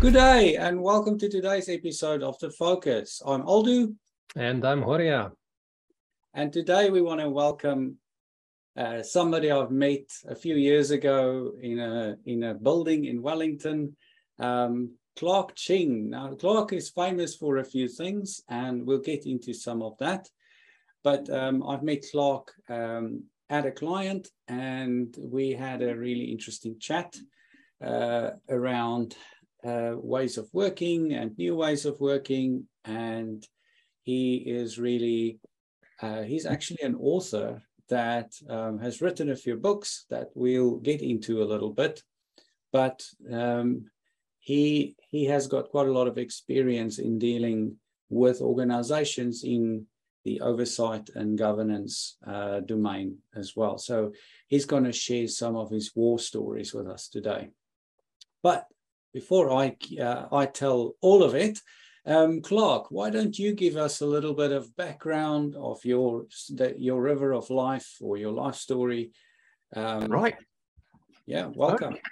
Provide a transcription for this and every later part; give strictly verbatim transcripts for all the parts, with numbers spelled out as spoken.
Good day and welcome to today's episode of The Focus. I'm Aldo. And I'm Horia. And today we want to welcome uh, somebody I've met a few years ago in a, in a building in Wellington, um, Clarke Ching. Now, Clarke is famous for a few things and we'll get into some of that. But um, I've met Clarke um, at a client and we had a really interesting chat uh, around Uh, ways of working and new ways of working, and he is really uh, he's actually an author that um, has written a few books that we'll get into a little bit, but um, he he has got quite a lot of experience in dealing with organizations in the oversight and governance uh, domain as well. So he's going to share some of his war stories with us today. But before I, uh, I tell all of it, um, Clarke, why don't you give us a little bit of background of your your river of life or your life story? Um, right. Yeah, welcome. Okay.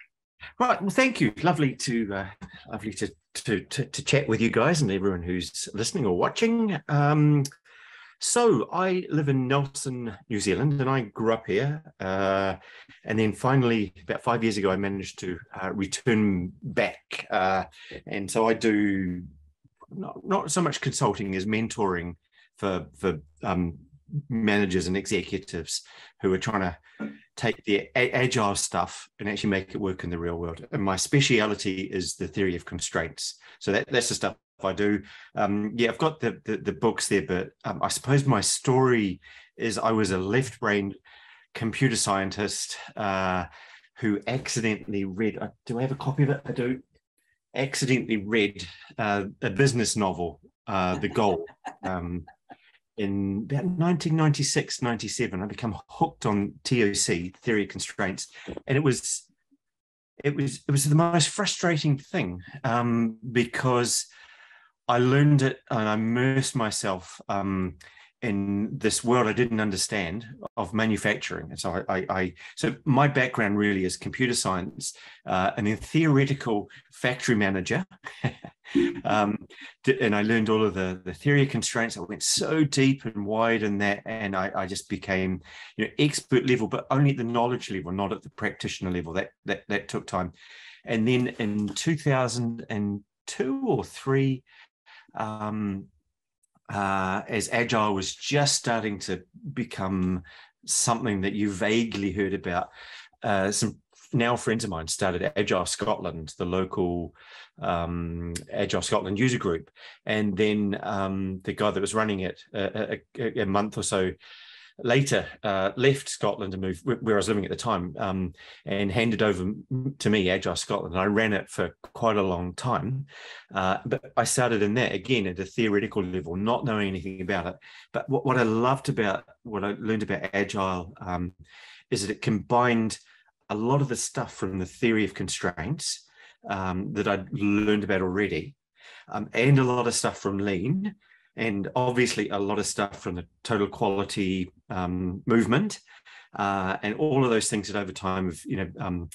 Right. Well, thank you. Lovely to uh, lovely to, to to to chat with you guys and everyone who's listening or watching. Um, so I live in Nelson, New Zealand, and I grew up here. Uh, and then finally, about five years ago, I managed to uh, return back. Uh, and so I do not, not so much consulting as mentoring for, for um, managers and executives who are trying to take their agile stuff and actually make it work in the real world. And my speciality is the theory of constraints. So that, that's the stuff I do. Um, yeah, I've got the, the, the books there, but um, I suppose my story is I was a left-brained computer scientist uh, who accidentally read, uh, do I have a copy of it? I do. Accidentally read uh, a business novel, uh, The Goal, um, in about nineteen ninety-six, ninety-seven. I became hooked on T O C, Theory of Constraints, and it was, it was, it was the most frustrating thing um, because I learned it and I immersed myself um, in this world I didn't understand of manufacturing. And so I, I, I so my background really is computer science, uh, and a theoretical factory manager. um, and I learned all of the, the theory of constraints. I went so deep and wide in that, and I, I just became, you know, expert level, but only at the knowledge level, not at the practitioner level. That that that took time. And then in two thousand two or three. Um, uh, as Agile was just starting to become something that you vaguely heard about, uh, some now friends of mine started Agile Scotland, the local um, Agile Scotland user group. And then um, the guy that was running it a, a, a month or so later uh, left Scotland to move where I was living at the time, um, and handed over to me Agile Scotland. And I ran it for quite a long time, uh, but I started in that again at a theoretical level, not knowing anything about it. But what, what I loved about what I learned about Agile um, is that it combined a lot of the stuff from the theory of constraints um, that I'd learned about already, um, and a lot of stuff from Lean. And obviously a lot of stuff from the total quality um, movement, uh, and all of those things that over time have, you know, um,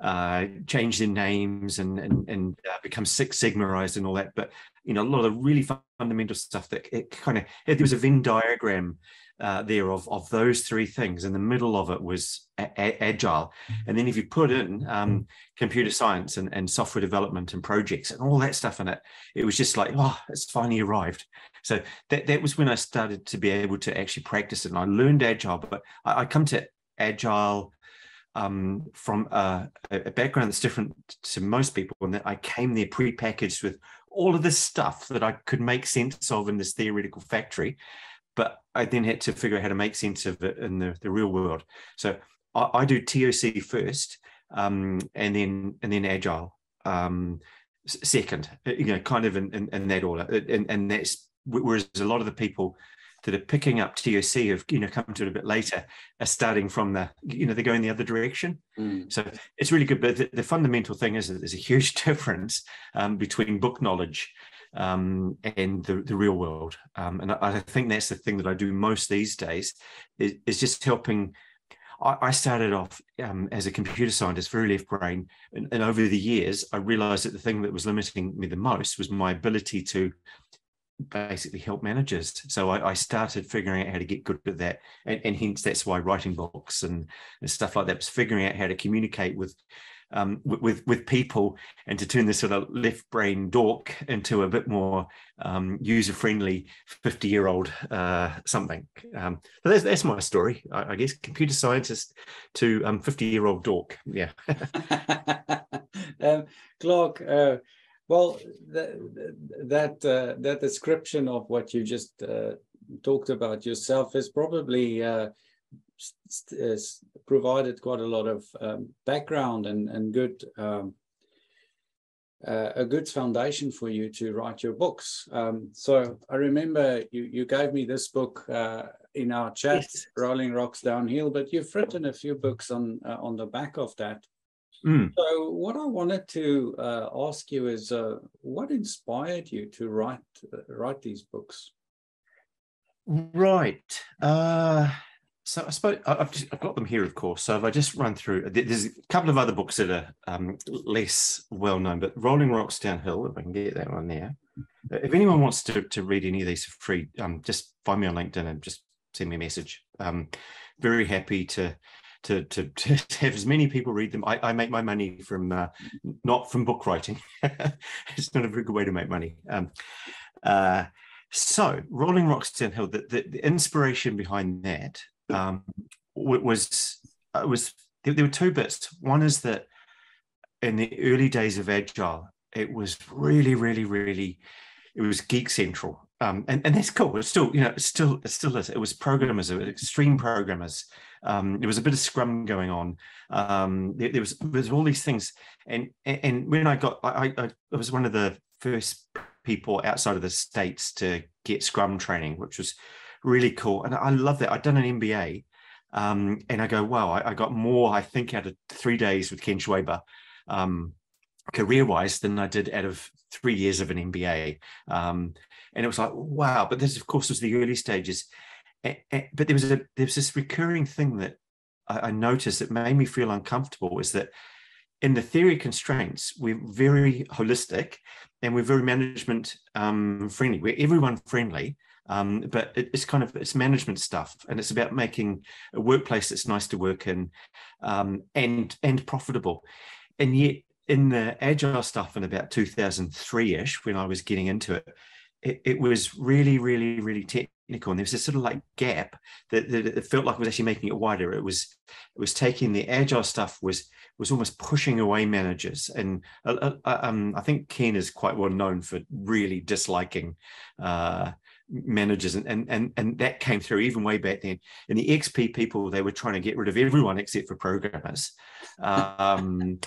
uh, changed their names and and, and uh, become Six Sigmarized and all that. But, you know, a lot of really fundamental stuff that it kind of, there was a Venn diagram uh, there of, of those three things. And the middle of it was a a agile. And then if you put in um, computer science and, and software development and projects and all that stuff in it, it was just like, oh, it's finally arrived. So that, that was when I started to be able to actually practice it. And I learned Agile, but I, I come to Agile um, from a, a background that's different to most people, in that I came there prepackaged with all of this stuff that I could make sense of in this theoretical factory, but I then had to figure out how to make sense of it in the, the real world. So I, I do T O C first, um, and then and then Agile um, second, you know, kind of in, in, in that order. And, and that's, whereas a lot of the people that are picking up T O C have, you know, come to it a bit later, are starting from the, you know, they're going the other direction. Mm. So it's really good. But the, the fundamental thing is that there's a huge difference um, between book knowledge um, and the, the real world. Um, and I, I think that's the thing that I do most these days, is, is just helping. I started off um, as a computer scientist, very left brain, and, and over the years, I realized that the thing that was limiting me the most was my ability to basically help managers. So I, I started figuring out how to get good at that, and, and hence that's why writing books and, and stuff like that was figuring out how to communicate with um, with with people, and to turn this sort of left brain dork into a bit more um, user friendly fifty year old uh, something. Um, so that's that's my story, I, I guess. Computer scientist to um, fifty year old dork. Yeah. um, Clarke. Uh... Well, that that, uh, that description of what you just uh, talked about yourself has probably uh, has provided quite a lot of um, background and and good um, uh, a good foundation for you to write your books. Um, so I remember you you gave me this book uh, in our chat, yes. Rolling Rocks Downhill, but you've written a few books on uh, on the back of that. Mm. So what I wanted to uh, ask you is, uh, what inspired you to write uh, write these books? Right. Uh, so I suppose I've, just, I've got them here, of course. So if I just run through, there's a couple of other books that are um, less well known, but Rolling Rocks Downhill, if I can get that one there. If anyone wants to, to read any of these for free, um, just find me on LinkedIn and just send me a message. Um, very happy to... To, to, to have as many people read them. I, I make my money from uh, not from book writing. It's not a very good way to make money. Um, uh, so Rolling Rocks Downhill, the, the, the inspiration behind that um, was, was there, there were two bits. One is that in the early days of Agile, it was really, really, really, it was geek central. Um, and, and that's cool. It's still, you know, it's still, it still is. It was programmers, it was extreme programmers. Um, there was a bit of Scrum going on. Um, there, there was, there was all these things. And and when I got, I, I, I was one of the first people outside of the States to get Scrum training, which was really cool. And I love that. I'd done an M B A, um, and I go, wow, I, I got more, I think, out of three days with Ken Schwaber, um, career-wise, than I did out of three years of an M B A. Um, and it was like, wow, but this, of course, was the early stages. And, and, but there was a there was this recurring thing that I, I noticed that made me feel uncomfortable, is that in the theory of constraints, we're very holistic and we're very management um, friendly. We're everyone friendly, um, but it, it's kind of, it's management stuff. And it's about making a workplace that's nice to work in um, and, and profitable. And yet, in the Agile stuff in about two thousand three-ish, when I was getting into it, it, it was really, really, really technical. And there was this sort of like gap that, that it felt like it was actually making it wider. It was it was taking the Agile stuff, was was almost pushing away managers. And uh, uh, um, I think Ken is quite well known for really disliking uh, managers. And, and, and, and that came through even way back then. In the X P people, they were trying to get rid of everyone except for programmers. Um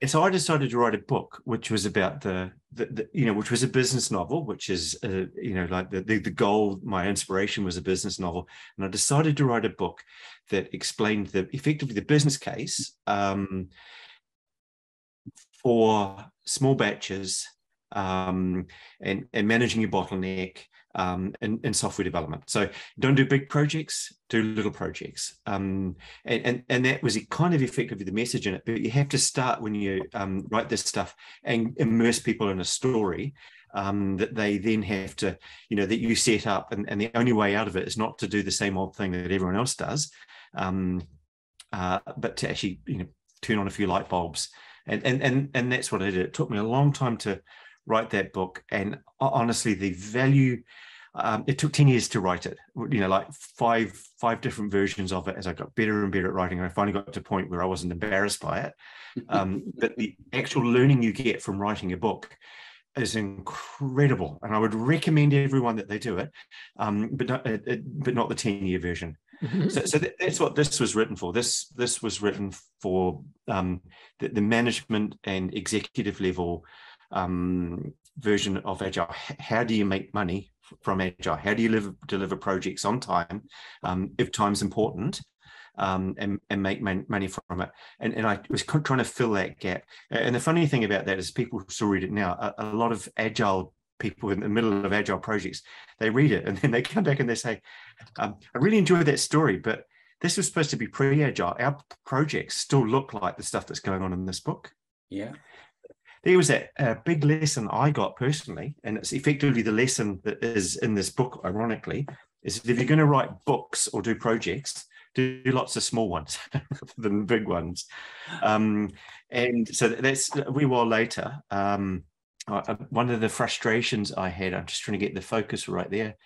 And so I decided to write a book, which was about the, the, the you know, which was a business novel, which is, uh, you know, like the, the, the goal, my inspiration was a business novel. And I decided to write a book that explained the, effectively the business case um, for small batches um, and, and managing your bottleneck um, in, in software development. So don't do big projects, do little projects. Um, and, and, and that was kind of effectively the message in it, but you have to start when you um, write this stuff and immerse people in a story um, that they then have to, you know, that you set up. And, and the only way out of it is not to do the same old thing that everyone else does, um, uh, but to actually, you know, turn on a few light bulbs. And, and, and, and that's what I did. It took me a long time to write that book, and honestly the value um, it took ten years to write it, you know, like five five different versions of it as I got better and better at writing, and I finally got to a point where I wasn't embarrassed by it, um, but the actual learning you get from writing a book is incredible, and I would recommend everyone that they do it, um, but not, uh, but not the ten-year version. Mm-hmm. So, so that, that's what this was written for. This this was written for um, the, the management and executive level um version of Agile. How do you make money from Agile? How do you live, deliver projects on time um if time's important, um and, and make man, money from it? And, and I was trying to fill that gap. And the funny thing about that is people still read it now. A, a lot of Agile people in the middle of Agile projects, they read it and then they come back and they say, um, I really enjoyed that story, but this was supposed to be pre-agile. Our projects still look like the stuff that's going on in this book. Yeah. There was a, a big lesson I got personally, and it's effectively the lesson that is in this book, ironically, is that if you're going to write books or do projects, do lots of small ones than big ones. Um, and so that's a wee while later. Um, I, one of the frustrations I had, I'm just trying to get the focus right there.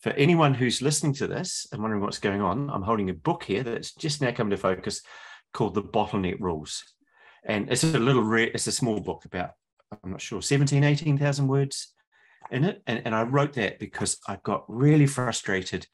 For anyone who's listening to this and wondering what's going on, I'm holding a book here that's just now come to focus called The Bottleneck Rules. And it's a little, re- it's a small book about, I'm not sure, seventeen, eighteen thousand words in it. And, and I wrote that because I got really frustrated,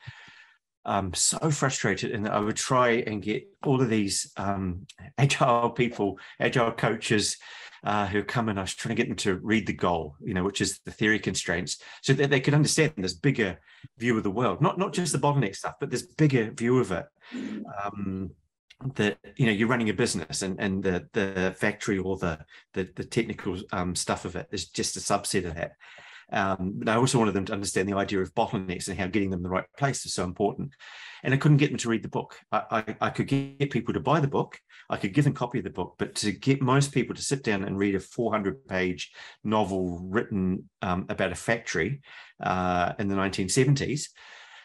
um, so frustrated, and I would try and get all of these um, agile people, agile coaches uh, who come in. I was trying to get them to read The Goal, you know, which is the theory constraints, so that they could understand this bigger view of the world, not, not just the bottleneck stuff, but this bigger view of it. Um, that you know you're running a business, and and the the factory or the the, the technical um, stuff of it is just a subset of that. Um, but I also wanted them to understand the idea of bottlenecks and how getting them in the right place is so important. And I couldn't get them to read the book. I, I, I could get people to buy the book. I could give them a copy of the book, but to get most people to sit down and read a four hundred page novel written um, about a factory uh, in the nineteen seventies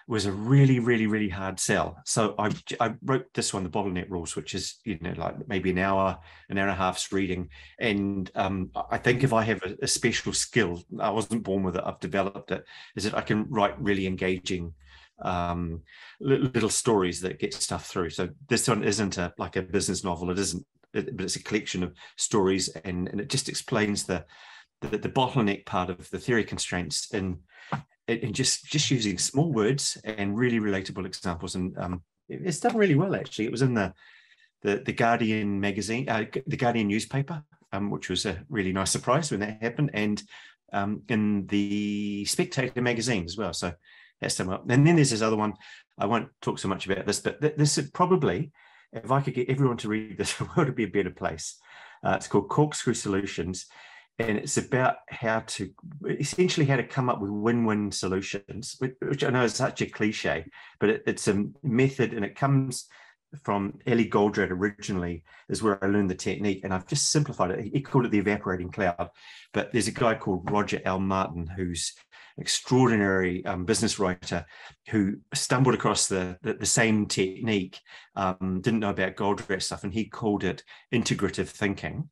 was a really, really, really hard sell. So I, I wrote this one, The Bottleneck Rules, which is, you know, like maybe an hour, an hour and a half's reading. And um, I think if I have a, a special skill, I wasn't born with it, I've developed it, is that I can write really engaging um, little stories that get stuff through. So this one isn't a, like a business novel. It isn't, it, but it's a collection of stories. And, and it just explains the, the, the bottleneck part of the theory constraints in and just just using small words and really relatable examples. And um, it, it's done really well, actually. It was in the the, the Guardian magazine, uh, the Guardian newspaper, um, which was a really nice surprise when that happened, and um, in the Spectator magazine as well. So that's done well. And then there's this other one. I won't talk so much about this, but th- this would probably, if I could get everyone to read this, the world would be a better place. Uh, it's called Corkscrew Solutions. And it's about how to, essentially how to come up with win-win solutions, which I know is such a cliche, but it, it's a method, and it comes from Eli Goldratt originally, is where I learned the technique, and I've just simplified it. He called it the evaporating cloud, but there's a guy called Roger L. Martin, who's an extraordinary um, business writer, who stumbled across the, the, the same technique, um, didn't know about Goldratt stuff, and he called it integrative thinking.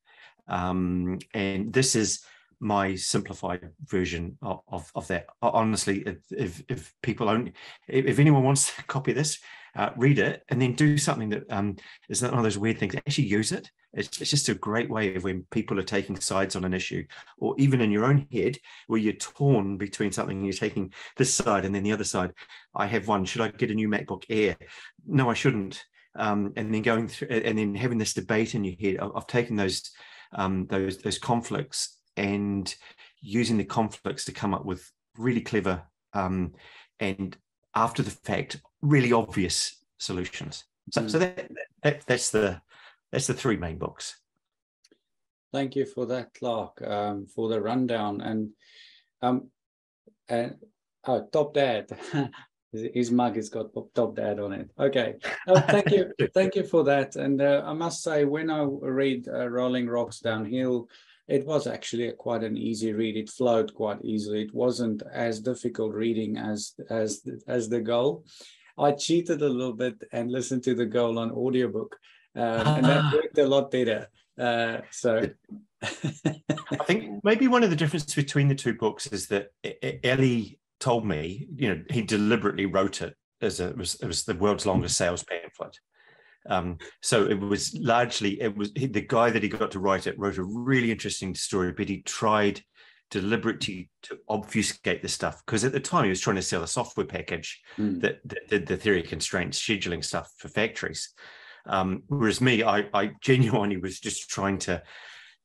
Um, and this is my simplified version of, of, of that. Honestly, if, if, if people only, if, if anyone wants to copy this, uh, read it and then do something that um, is not one of those weird things. Actually use it. It's, it's just a great way of when people are taking sides on an issue, or even in your own head where you're torn between something and you're taking this side and then the other side. I have one. Should I get a new MacBook Air? No, I shouldn't. Um, and then going through and then having this debate in your head. I've taken those. Um, those those conflicts and using the conflicts to come up with really clever um, and after the fact really obvious solutions. So, mm. so that, that that's the that's the three main books. Thank you for that, Clarke, um, for the rundown. And um and oh, Top Dad, his mug has got Top Dad on it. Okay, oh, thank you, thank you for that. And uh, I must say, when I read uh, Rolling Rocks Downhill, it was actually a, quite an easy read. It flowed quite easily. It wasn't as difficult reading as as as The Goal. I cheated a little bit and listened to The Goal on audiobook, um, and that worked a lot better. Uh, so. I think maybe one of the differences between the two books is that Ellie told me, you know, he deliberately wrote it as a, it was, it was the world's longest sales pamphlet. Um, so it was largely, it was he, the guy that he got to write it wrote a really interesting story, but he tried deliberately to obfuscate the stuff, because at the time he was trying to sell a software package mm. that did the theory constraints scheduling stuff for factories. Um, whereas me, I, I genuinely was just trying to,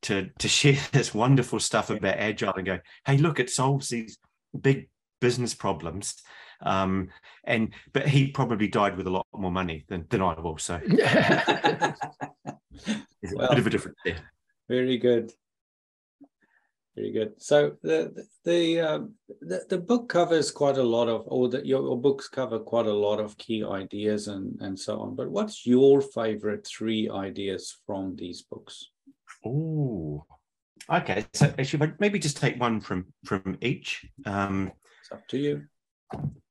to, to share this wonderful stuff about agile and go, hey, look, it solves these big business problems, um, and but he probably died with a lot more money than, than I will. So it's well, a bit of a difference there. Very good. Very good. So the the, um, the the book covers quite a lot of, or the, your books cover quite a lot of key ideas and, and so on. But what's your favorite three ideas from these books? Oh, okay. So actually, maybe just take one from from each. Um, it's up to you.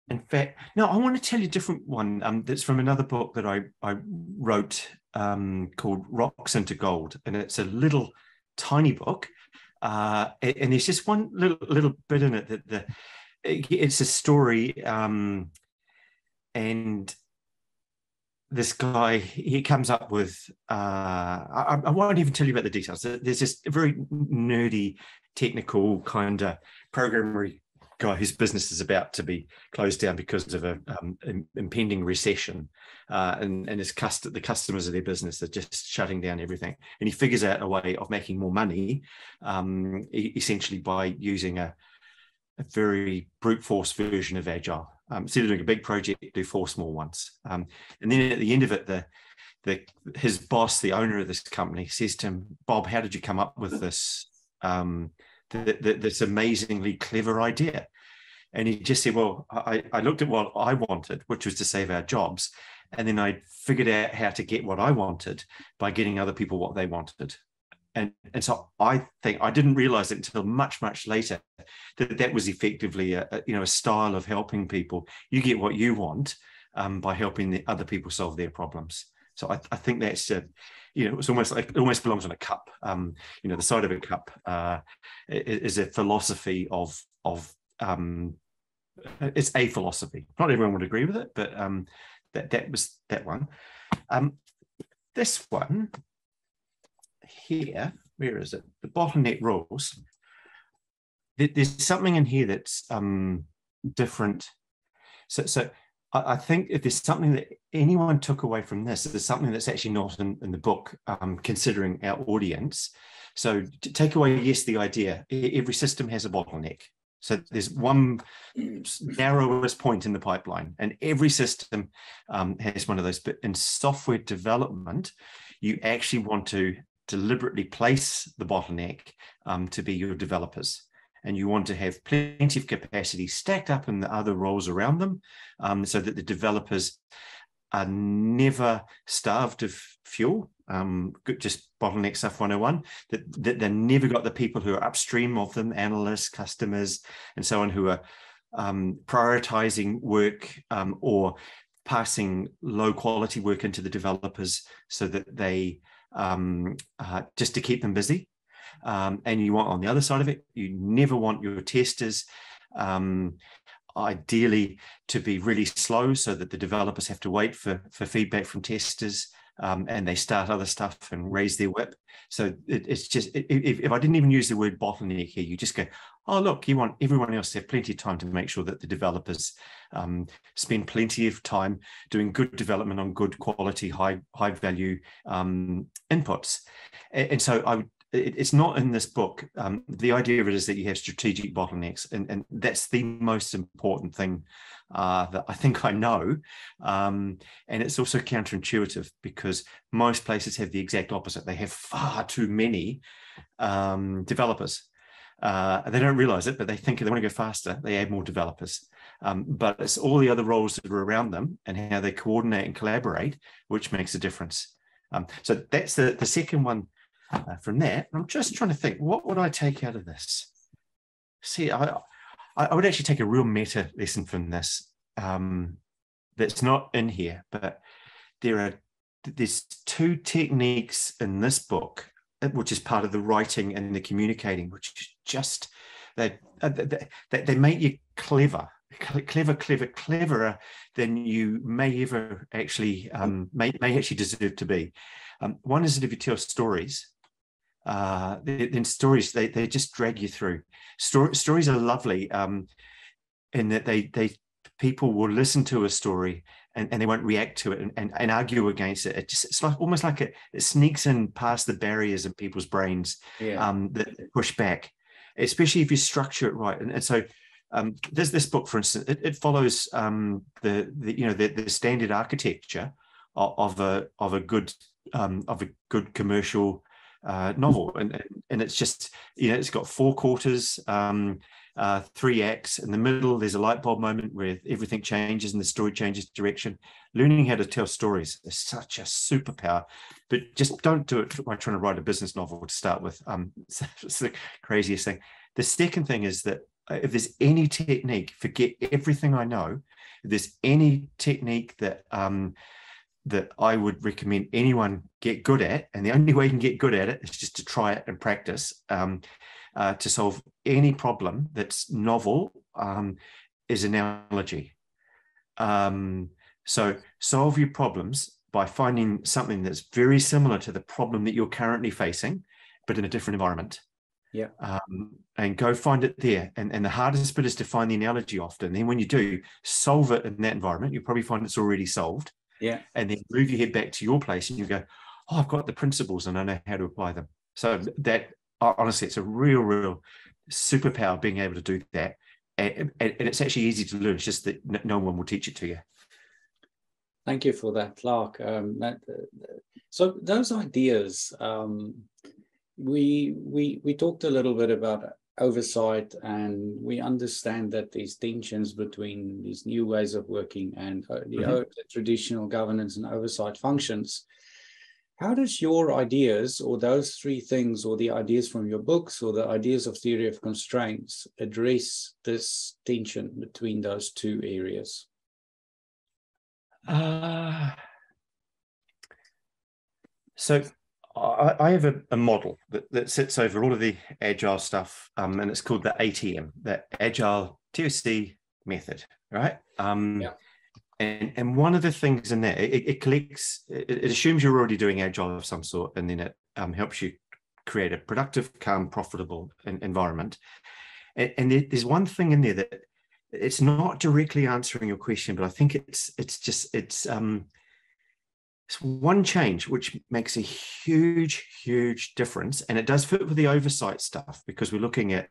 In fact, no, I want to tell you a different one. Um, that's from another book that I I wrote um, called Rocks into Gold, and it's a little tiny book. Uh, and there's just one little little bit in it that the it's a story, um, and this guy he comes up with. Uh, I, I won't even tell you about the details. There's this very nerdy, technical kind of programmery guy whose business is about to be closed down because of a um, impending recession, uh, and and his cust the customers of their business are just shutting down everything. And he figures out a way of making more money, um, essentially by using a, a very brute force version of Agile. Um, instead of doing a big project, do four small ones. Um, and then at the end of it, the the his boss, the owner of this company, says to him, "Bob, how did you come up with this?" Um, Th th this amazingly clever idea. And he just said, well, I, I looked at what I wanted, which was to save our jobs, and then I figured out how to get what I wanted by getting other people what they wanted. And, and so I think I didn't realize it until much, much later that that was effectively a, a, you know, a style of helping people. You get what you want um, by helping the other people solve their problems. So I, I think that's a, you know, it's almost like it almost belongs on a cup. Um, you know, the side of a cup uh, is a philosophy of of um, it's a philosophy. Not everyone would agree with it, but um, that that was that one. Um, this one here, where is it? The Bottleneck Rules. There's something in here that's um, different. So so. I think if there's something that anyone took away from this, there's something that's actually not in, in the book, um, considering our audience. So to take away, yes, the idea, every system has a bottleneck. So there's one narrowest point in the pipeline, and every system um, has one of those. But in software development, you actually want to deliberately place the bottleneck um, to be your developers. And you want to have plenty of capacity stacked up in the other roles around them, um, so that the developers are never starved of fuel, um, just bottleneck stuff one oh one, that, that they've never got the people who are upstream of them, analysts, customers, and so on, who are um, prioritizing work um, or passing low quality work into the developers so that they, um, uh, just to keep them busy. Um, and you want, on the other side of it, you never want your testers um, ideally to be really slow so that the developers have to wait for, for feedback from testers, um, and they start other stuff and raise their whip. So it, it's just, it, if, if I didn't even use the word bottleneck here, you just go, oh, look, you want everyone else to have plenty of time to make sure that the developers um, spend plenty of time doing good development on good quality, high, high value um, inputs. And, and so I would, it's not in this book. Um, the idea of it is that you have strategic bottlenecks, and, and that's the most important thing uh, that I think I know. Um, and it's also counterintuitive because most places have the exact opposite. They have far too many um, developers. Uh, they don't realize it, but they think if they want to go faster, they add more developers. Um, but it's all the other roles that are around them and how they coordinate and collaborate, which makes a difference. Um, so that's the, the second one. Uh, from there, I'm just trying to think, what would I take out of this? See, I, I would actually take a real meta lesson from this um, that's not in here, but there are there's two techniques in this book, which is part of the writing and the communicating, which is just they they, they make you clever, clever, clever, cleverer than you may ever actually um, may may actually deserve to be. Um, one is that if you tell stories. Uh, then stories, they, they just drag you through. Story, stories are lovely um, in that they, they people will listen to a story and, and they won't react to it and, and, and argue against it. It just, it's like, almost like it, it sneaks in past the barriers of people's brains yeah. um, that push back, especially if you structure it right. And, and so um, there's this book, for instance, it, it follows um, the, the, you know, the, the standard architecture of, of, a, of a good um, of a good commercial uh, novel, and and it's just, you know, it's got four quarters, um, uh, three acts. In the middle, there's a light bulb moment where everything changes and the story changes direction. Learning how to tell stories is such a superpower, but just don't do it by trying to write a business novel to start with. Um, it's, it's the craziest thing. The second thing is that if there's any technique, forget everything I know. If there's any technique that um, that I would recommend anyone get good at, and the only way you can get good at it is just to try it and practice, um, uh, to solve any problem that's novel, um, is analogy. Um, so solve your problems by finding something that's very similar to the problem that you're currently facing, but in a different environment. Yeah, um, and go find it there. And, and the hardest bit is to find the analogy often. Then when you do, solve it in that environment, you'll probably find it's already solved. Yeah. And then move your head back to your place and you go, oh, I've got the principles and I know how to apply them. So that, honestly, it's a real, real superpower being able to do that. And, and, and it's actually easy to learn. It's just that no one will teach it to you. Thank you for that, Clarke. Um, that, uh, so those ideas... Um, We, we we talked a little bit about oversight, and we understand that these tensions between these new ways of working and the, mm-hmm. the traditional governance and oversight functions. How does your ideas, or those three things, or the ideas from your books, or the ideas of theory of constraints, address this tension between those two areas? Uh, so... I have a, a model that, that sits over all of the Agile stuff, um, and it's called the A T M, the Agile T S C method, right? Um, yeah. and, and one of the things in there, it, it collects, it, it assumes you're already doing Agile of some sort, and then it um, helps you create a productive, calm, profitable environment. And, and there's one thing in there that it's not directly answering your question, but I think it's it's just, it's... Um, It's one change which makes a huge, huge difference, and it does fit with the oversight stuff, because we're looking at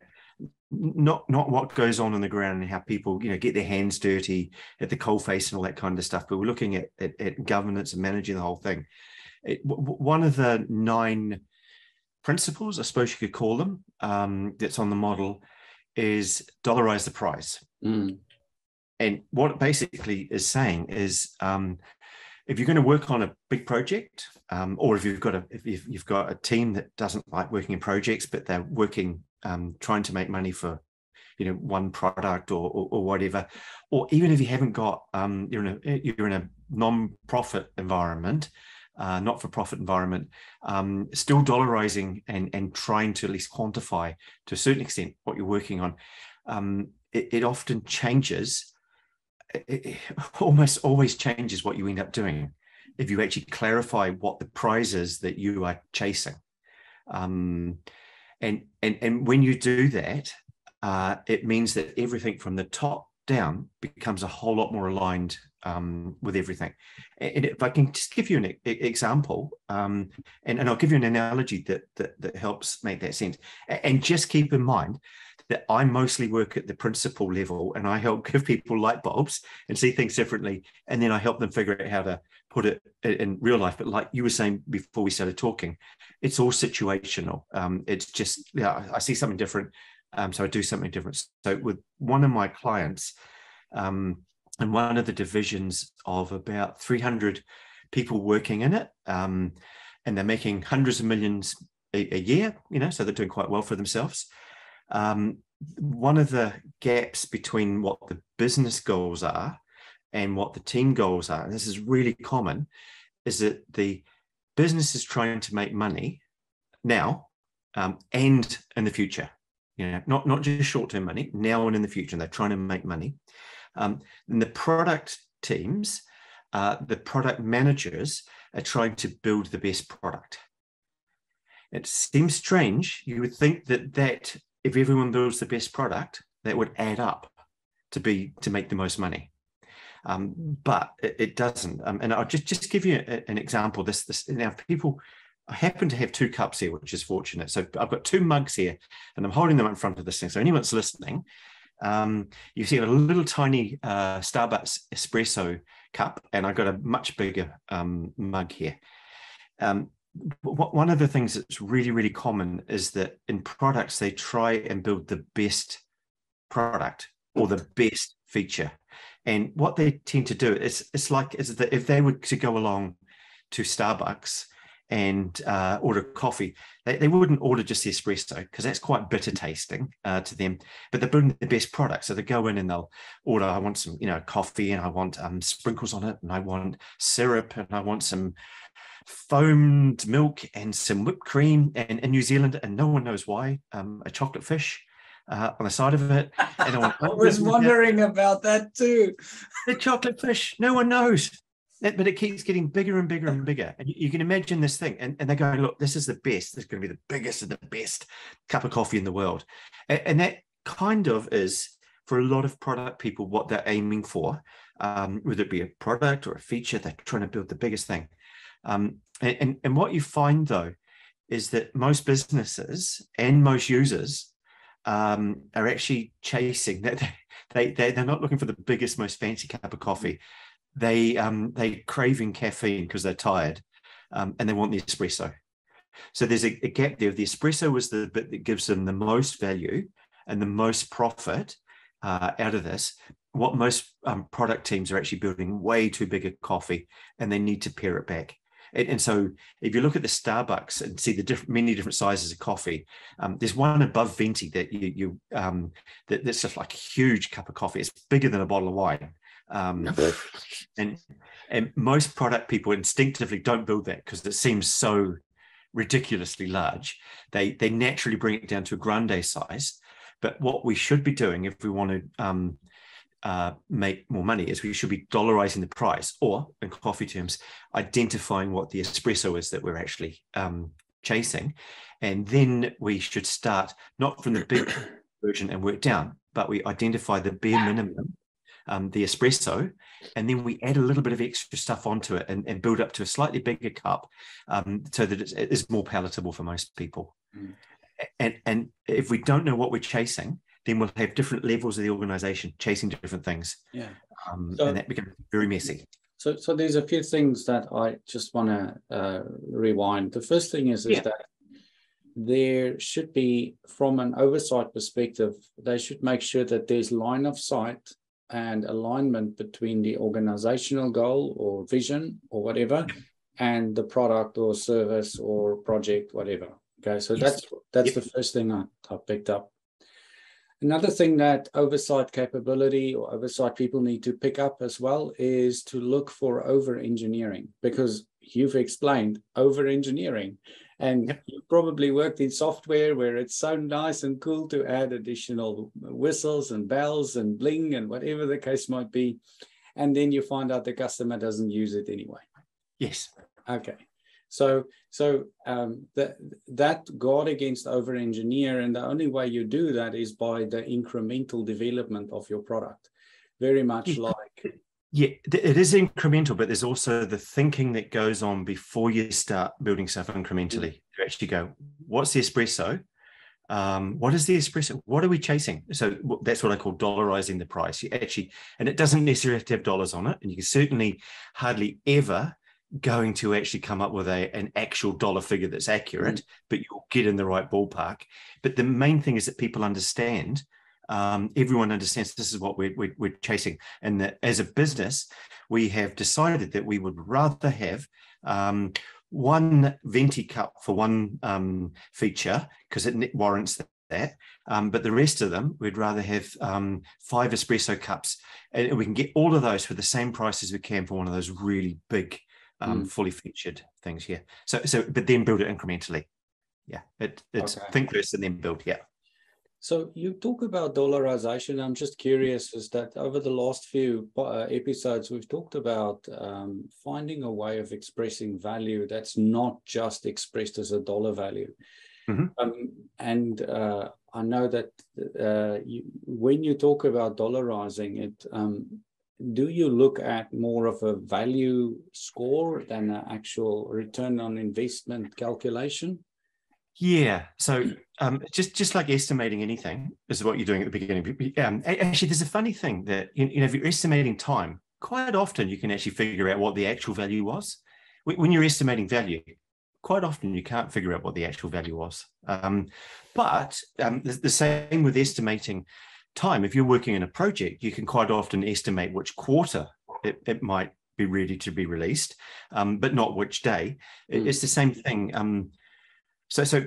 not not what goes on in the ground and how people, you know, get their hands dirty at the coalface and all that kind of stuff, but we're looking at, at, at governance and managing the whole thing. It, w one of the nine principles, I suppose you could call them, um, that's on the model is dollarize the prize. Mm. And what it basically is saying is... Um, if you're going to work on a big project, um, or if you've got a if you've, you've got a team that doesn't like working in projects, but they're working um, trying to make money for, you know, one product or, or, or whatever, or even if you haven't got um, you're in a you're in a non-profit environment, uh, not-for-profit environment, um, still dollarizing and and trying to at least quantify to a certain extent what you're working on, um, it, it often changes. It almost always changes what you end up doing if you actually clarify what the prize is that you are chasing. Um, and, and, and when you do that, uh, it means that everything from the top down becomes a whole lot more aligned um, with everything. And if I can just give you an example, um, and, and I'll give you an analogy that, that, that helps make that sense. And just keep in mind that I mostly work at the principle level, and I help give people light bulbs and see things differently. And then I help them figure out how to put it in real life. But like you were saying before we started talking, it's all situational. Um, it's just, yeah, I see something different. Um, so I do something different. So with one of my clients, um, and one of the divisions of about three hundred people working in it, um, and they're making hundreds of millions a, a year, you know, so they're doing quite well for themselves. Um, one of the gaps between what the business goals are and what the team goals are, and this is really common, is that the business is trying to make money now, um, and in the future, you know, not, not just short-term money, now and in the future, and they're trying to make money. Um, and the product teams, uh, the product managers are trying to build the best product. It seems strange. You would think that that if everyone builds the best product, that would add up to be to make the most money. Um, but it, it doesn't. Um, and I'll just, just give you a, an example. This, this now, people, I happen to have two cups here, which is fortunate. So I've got two mugs here, and I'm holding them in front of this thing. So anyone that's listening, um, you see a little tiny uh, Starbucks espresso cup, and I've got a much bigger um, mug here. Um, one of the things that's really, really common is that in products, they try and build the best product or the best feature. And what they tend to do, it's, it's like is that if they were to go along to Starbucks and uh, order coffee, they, they wouldn't order just the espresso because that's quite bitter tasting uh, to them, but they're building the best product. So they go in and they'll order, I want some, you know, coffee, and I want um, sprinkles on it, and I want syrup, and I want some foamed milk and some whipped cream, and in New Zealand, and no one knows why, um, a chocolate fish uh, on the side of it. And I, want, I was wondering that. about that too. The chocolate fish, no one knows. It, but it keeps getting bigger and bigger and bigger. And you, you can imagine this thing. And, and they're going, look, this is the best. This is going to be the biggest and the best cup of coffee in the world. And, and that kind of is, for a lot of product people, what they're aiming for, um, whether it be a product or a feature, they're trying to build the biggest thing. Um, and, and, and what you find, though, is that most businesses and most users um, are actually chasing that. They, they, they're not looking for the biggest, most fancy cup of coffee. They um, they craving caffeine because they're tired, um, and they want the espresso. So there's a, a gap there. The espresso is the bit that gives them the most value and the most profit uh, out of this. What most um, product teams are actually building way too big a coffee, and they need to pare it back. And, and so if you look at the Starbucks and see the different, many different sizes of coffee, um, there's one above Venti that you, you um, that, that's just like a huge cup of coffee. It's bigger than a bottle of wine. Um, and and most product people instinctively don't build that because it seems so ridiculously large. They they naturally bring it down to a grande size. But what we should be doing if we want to um, uh, make more money is we should be dollarizing the price, or in coffee terms, identifying what the espresso is that we're actually um, chasing. And then we should start not from the big version and work down, but we identify the bare minimum, Um, the espresso, and then we add a little bit of extra stuff onto it and, and build up to a slightly bigger cup um, so that it's, it's more palatable for most people. Mm. And, and if we don't know what we're chasing, then we'll have different levels of the organization chasing different things. Yeah. Um, so, and that becomes very messy. So, so there's a few things that I just want to uh, rewind. The first thing is, is yeah. that there should be, from an oversight perspective, they should make sure that there's line of sight and alignment between the organizational goal or vision or whatever and the product or service or project, whatever. Okay, so yes. that's that's yes. the first thing I, I picked up. Another thing that oversight capability or oversight people need to pick up as well is to look for over-engineering, because you've explained over-engineering. And yep. you probably worked in software where it's so nice and cool to add additional whistles and bells and bling and whatever the case might be. And then you find out the customer doesn't use it anyway. Yes. Okay. So so um, the, that guard against over-engineer, and the only way you do that is by the incremental development of your product. Very much yeah. like... Yeah, it is incremental, but there's also the thinking that goes on before you start building stuff incrementally. You actually go, what's the espresso? Um, what is the espresso? What are we chasing? So that's what I call dollarizing the price. You actually, and it doesn't necessarily have to have dollars on it. And you can certainly hardly ever going to actually come up with a, an actual dollar figure that's accurate, mm. but you'll get in the right ballpark. But the main thing is that people understand Um, everyone understands this is what we're, we're, we're chasing, and that as a business, we have decided that we would rather have um, one Venti cup for one um, feature because it warrants that, um, but the rest of them, we'd rather have um, five espresso cups, and we can get all of those for the same price as we can for one of those really big, um, mm. fully featured things. Yeah. So, so, but then build it incrementally. Yeah. It, it's okay. Think first and then build. Yeah. So you talk about dollarization. I'm just curious is that over the last few episodes, we've talked about um, finding a way of expressing value that's not just expressed as a dollar value. Mm-hmm. um, and uh, I know that uh, you, when you talk about dollarizing it, um, do you look at more of a value score than an actual return on investment calculation? Yeah, so um, just just like estimating anything is what you're doing at the beginning. Um, actually, there's a funny thing that, you know, if you're estimating time, quite often you can actually figure out what the actual value was. When you're estimating value, quite often you can't figure out what the actual value was. Um, but um, the, the same with estimating time. If you're working in a project, you can quite often estimate which quarter it, it might be ready to be released, um, but not which day. It, mm. It's the same thing. Um, so, so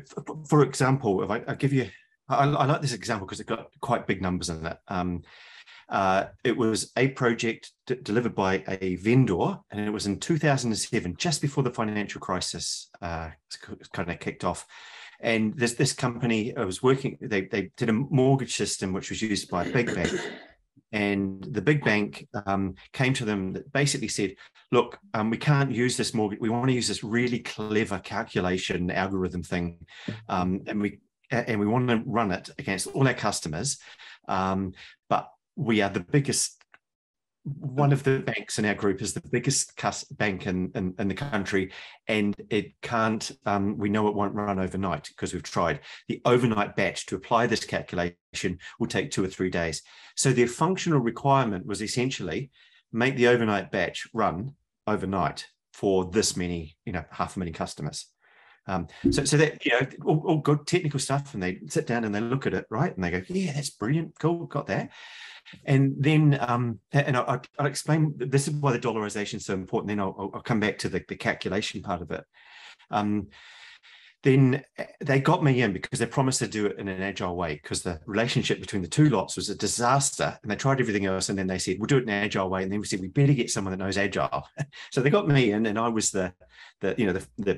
for example, if I I'll give you, I, I like this example because it got quite big numbers in it. Um, Uh, it was a project d- delivered by a vendor, and it was in two thousand seven, just before the financial crisis uh, kind of kicked off. And this this company was working, they, they did a mortgage system which was used by a big bank. And the big bank um, came to them that basically said, look, um, we can't use this mortgage, we want to use this really clever calculation algorithm thing. Um, and we and we want to run it against all our customers. Um, but we are the biggest, one of the banks in our group is the biggest bank in, in, in the country, and it can't, um, we know it won't run overnight because we've tried. The overnight batch to apply this calculation will take two or three days. So their functional requirement was essentially make the overnight batch run overnight for this many, you know, half a million customers. Um, so, so that, you know, all, all good technical stuff, and they sit down and they look at it, right? And they go, yeah, that's brilliant, cool, got that. And then, um, and I'll, I'll explain, this is why the dollarization is so important. Then I'll, I'll come back to the, the calculation part of it. Um, then they got me in because they promised to do it in an agile way, because the relationship between the two lots was a disaster, and they tried everything else. And then they said, we'll do it in an agile way. And then we said, we better get someone that knows agile. So they got me in, and I was the, the you know, the, the,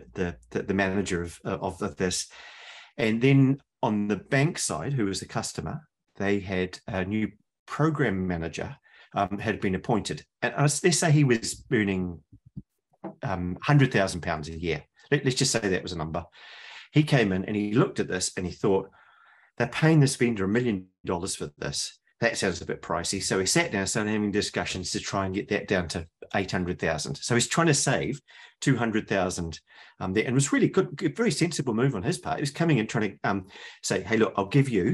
the, the manager of, of, of this. And then on the bank side, who was the customer, they had a new program manager um, had been appointed. And let's say he was earning um, one hundred thousand pounds a year. Let's just say that was a number. He came in and he looked at this and he thought, they're paying this vendor a million dollars for this. That sounds a bit pricey. So he sat down and started having discussions to try and get that down to eight hundred thousand. So he's trying to save two hundred thousand um, there. And it was really good, good, very sensible move on his part. He was coming in trying to um, say, hey, look, I'll give you,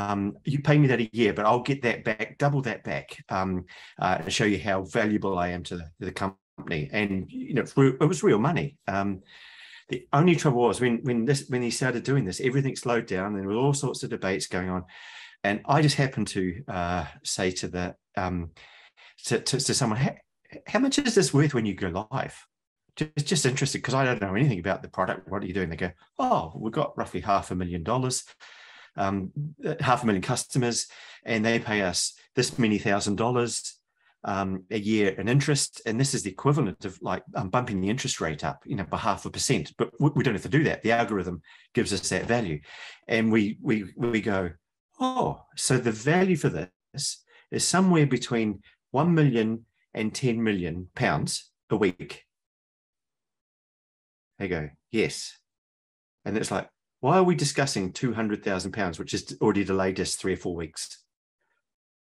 um, you pay me that a year, but I'll get that back, double that back, um, uh, and show you how valuable I am to the, to the company. And, you know, it was real money. Um, The only trouble was when when this when he started doing this, everything slowed down. There were all sorts of debates going on, and I just happened to uh, say to the um, to, to, to someone, how, how much is this worth when you go live? Just just interested, because I don't know anything about the product. What are you doing? They go, oh, we've got roughly half a million dollars, um, half a million customers, and they pay us this many thousand dollars. Um, a year in interest, and this is the equivalent of like um, bumping the interest rate up, you know, by half a percent. But we, we don't have to do that. The algorithm gives us that value, and we we we go, oh, so the value for this is somewhere between one million and ten million pounds a week. They go, yes, and it's like, why are we discussing two hundred thousand pounds, which has already delayed us three or four weeks?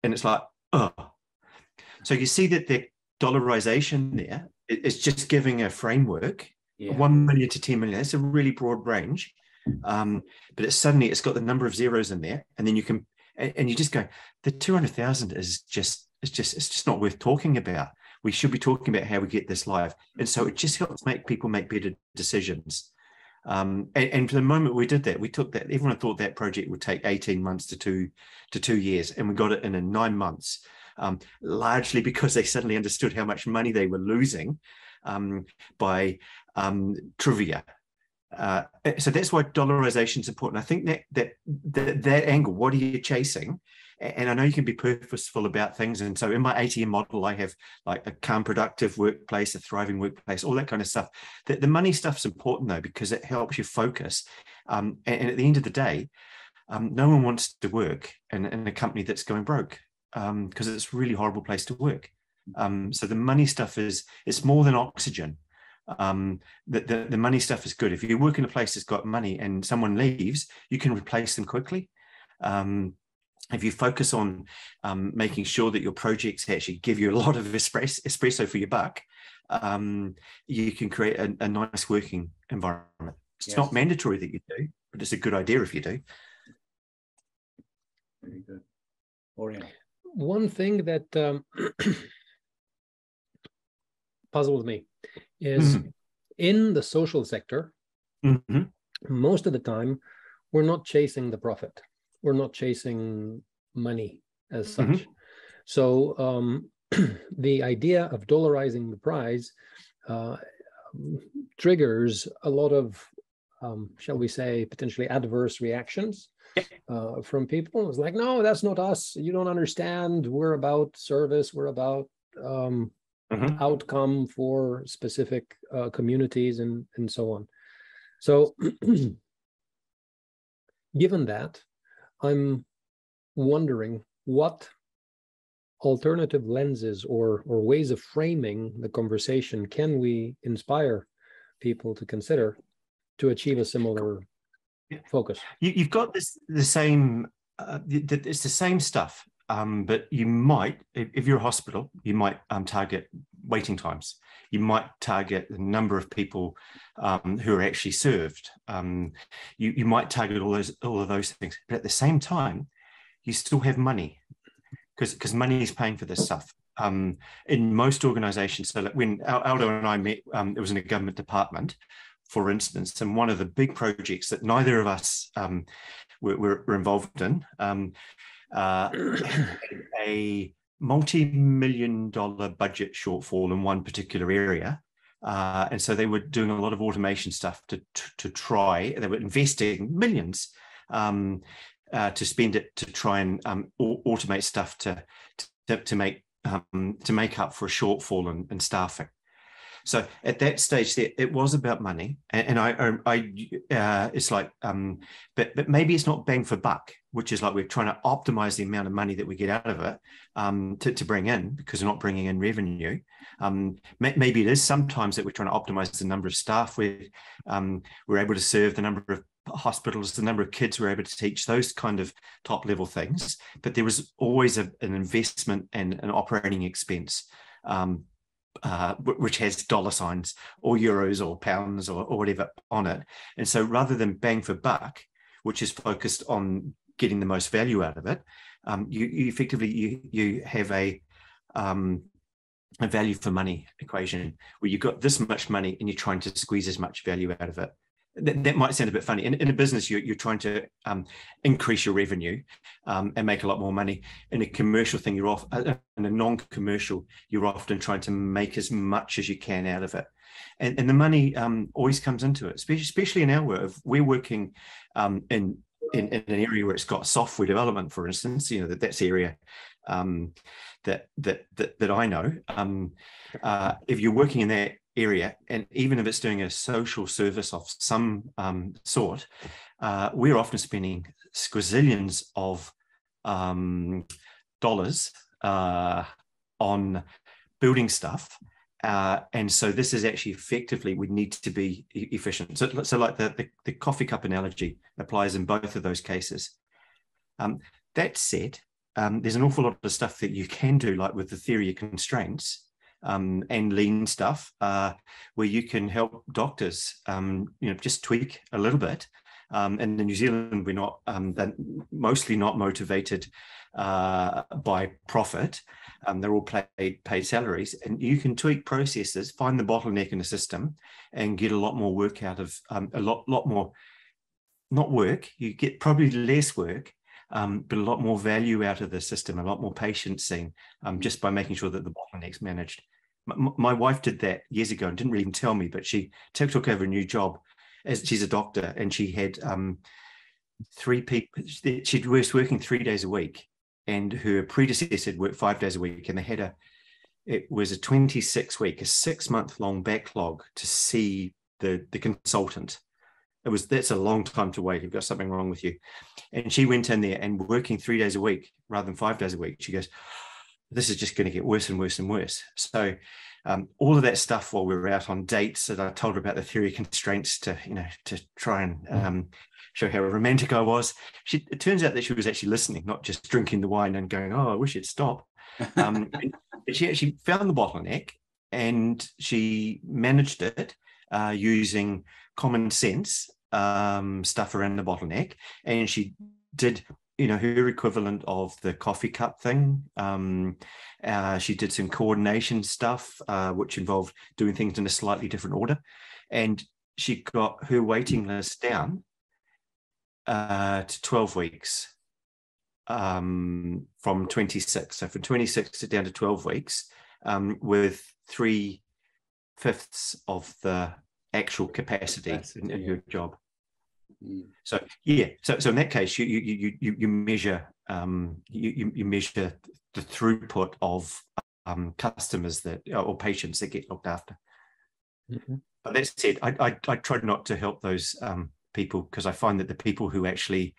And it's like, oh. So you see that the dollarization there is just giving a framework, yeah. one million to ten million. That's a really broad range. Um, but it's suddenly, it's got the number of zeros in there. And then you can, and, and you just go, the two hundred thousand is just, it's just, it's just not worth talking about. We should be talking about how we get this live. And so it just helps make people make better decisions. Um, and, and for the moment we did that, we took that, everyone thought that project would take eighteen months to two, to two years. And we got it in, in nine months. Um, largely because they suddenly understood how much money they were losing um, by um, trivia. Uh, so that's why dollarization is important. I think that, that that that angle, what are you chasing? And I know you can be purposeful about things. And so in my A T M model, I have like a calm, productive workplace, a thriving workplace, all that kind of stuff. The, the money stuff's important though, because it helps you focus. Um, and, and at the end of the day, um, no one wants to work in, in a company that's going broke. Um, because it's a really horrible place to work. Um, so the money stuff is, it's more than oxygen. Um, the, the, the money stuff is good. If you work in a place that's got money and someone leaves, you can replace them quickly. Um, if you focus on um, making sure that your projects actually give you a lot of espresso, espresso for your buck, um, you can create a, a nice working environment. It's yes. not mandatory that you do, but it's a good idea if you do. Very good. Horia. One thing that um, puzzled me is mm-hmm. in the social sector, Mm-hmm. Most of the time, we're not chasing the profit. We're not chasing money as such. Mm-hmm. So um, the idea of dollarizing the prize uh, triggers a lot of, um, shall we say, potentially adverse reactions uh, from people. It's like, no, that's not us. You don't understand. We're about service. We're about um, mm-hmm. outcome for specific uh, communities and, and so on. So given that, I'm wondering what alternative lenses or, or ways of framing the conversation can we inspire people to consider to achieve a similar focus? You, you've got this the same, uh, it's the same stuff, um, but you might, if you're a hospital, you might um, target waiting times. You might target the number of people um, who are actually served. Um, you, you might target all those all of those things, but at the same time, you still have money, because because money is paying for this stuff. Um, in most organisations, so like when Aldo and I met, um, it was in a government department, for instance, and one of the big projects that neither of us um, were, were involved in, um, uh, a multi-million dollar budget shortfall in one particular area. Uh, and so they were doing a lot of automation stuff to, to, to try, they were investing millions um, uh, to spend it to try and um, automate stuff to, to, to, make, um, to make up for a shortfall in, in staffing. So at that stage there, it was about money. And, and I, I uh, it's like, um, but, but maybe it's not bang for buck, which is like we're trying to optimize the amount of money that we get out of it um, to, to bring in, because we're not bringing in revenue. Um, maybe it is sometimes that we're trying to optimize the number of staff we, um, we're able to serve, the number of hospitals, the number of kids we're able to teach, those kind of top level things. But there was always a, an investment and an operating expense um, Uh, which has dollar signs or euros or pounds or, or whatever on it. And so rather than bang for buck, which is focused on getting the most value out of it, um, you, you effectively you, you have a, um, a value for money equation where you've got this much money and you're trying to squeeze as much value out of it. That, that might sound a bit funny. In, in a business, you're, you're trying to um, increase your revenue um, and make a lot more money. In a commercial thing, you're off. In a non-commercial, you're often trying to make as much as you can out of it. And, and the money um, always comes into it, especially, especially in our work. If we're working um, in, in, in an area where it's got software development, for instance, you know, that, that's the area um, that, that, that, that I know. Um, uh, if you're working in that area, and even if it's doing a social service of some um, sort, uh, we're often spending squazillions of um, dollars uh, on building stuff. Uh, and so this is actually effectively, we need to be efficient. So, so like the, the, the coffee cup analogy applies in both of those cases. Um, that said, um, there's an awful lot of stuff that you can do, like with the theory of constraints, Um, and lean stuff uh, where you can help doctors, um, you know, just tweak a little bit. Um, and in New Zealand, we're not, um, they're mostly not motivated uh, by profit. Um, they're all paid, paid salaries, and you can tweak processes, find the bottleneck in the system, and get a lot more work out of um, a lot, lot more, not work. You get probably less work. Um, but a lot more value out of the system, a lot more patience seen um, just by making sure that the bottleneck's managed. M my wife did that years ago and didn't really even tell me, but she took over a new job as she's a doctor, and she had um, three people. She was working three days a week, and her predecessor worked five days a week, and they had a, it was a twenty-six week, a six month long backlog to see the, the consultant. It was, that's a long time to wait. You've got something wrong with you. And she went in there and working three days a week rather than five days a week, she goes, this is just going to get worse and worse and worse. So um, all of that stuff while we were out on dates that I told her about the theory of constraints to, you know, to try and um, show how romantic I was. She, it turns out that she was actually listening, not just drinking the wine and going, oh, I wish it'd stop. Um, but she actually found the bottleneck and she managed it uh, using common sense um, stuff around the bottleneck. And she did, you know, her equivalent of the coffee cup thing. Um, uh, she did some coordination stuff, uh, which involved doing things in a slightly different order. And she got her waiting list down uh, to twelve weeks um, from twenty-six. So from twenty-six to down to twelve weeks um, with three fifths of the actual capacity, capacity in, in your job. Mm. So yeah, so so in that case, you you you you measure um you you measure the throughput of um customers that or patients that get looked after. Mm-hmm. But that said, I, I I try not to help those um people because I find that the people who actually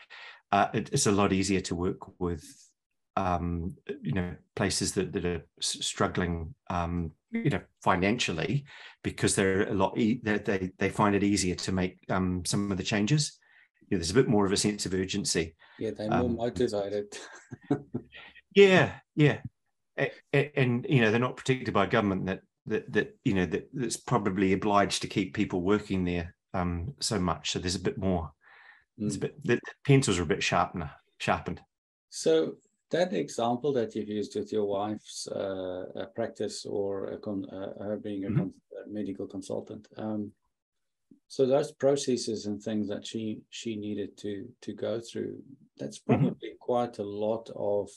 uh, it, it's a lot easier to work with um you know places that that are struggling um you know financially because they're a lot e- they, they they find it easier to make um some of the changes. You know, there's a bit more of a sense of urgency. Yeah, they're more um, motivated. yeah, yeah, and, and you know they're not protected by government that that that you know that, that's probably obliged to keep people working there um so much. So there's a bit more. Mm. There's a bit, the pencils are a bit sharpener sharpened. So. That example that you've used with your wife's uh, uh, practice or a con- uh, her being a, mm-hmm. con- a medical consultant, um, so those processes and things that she she needed to to go through, that's probably mm-hmm. quite a lot of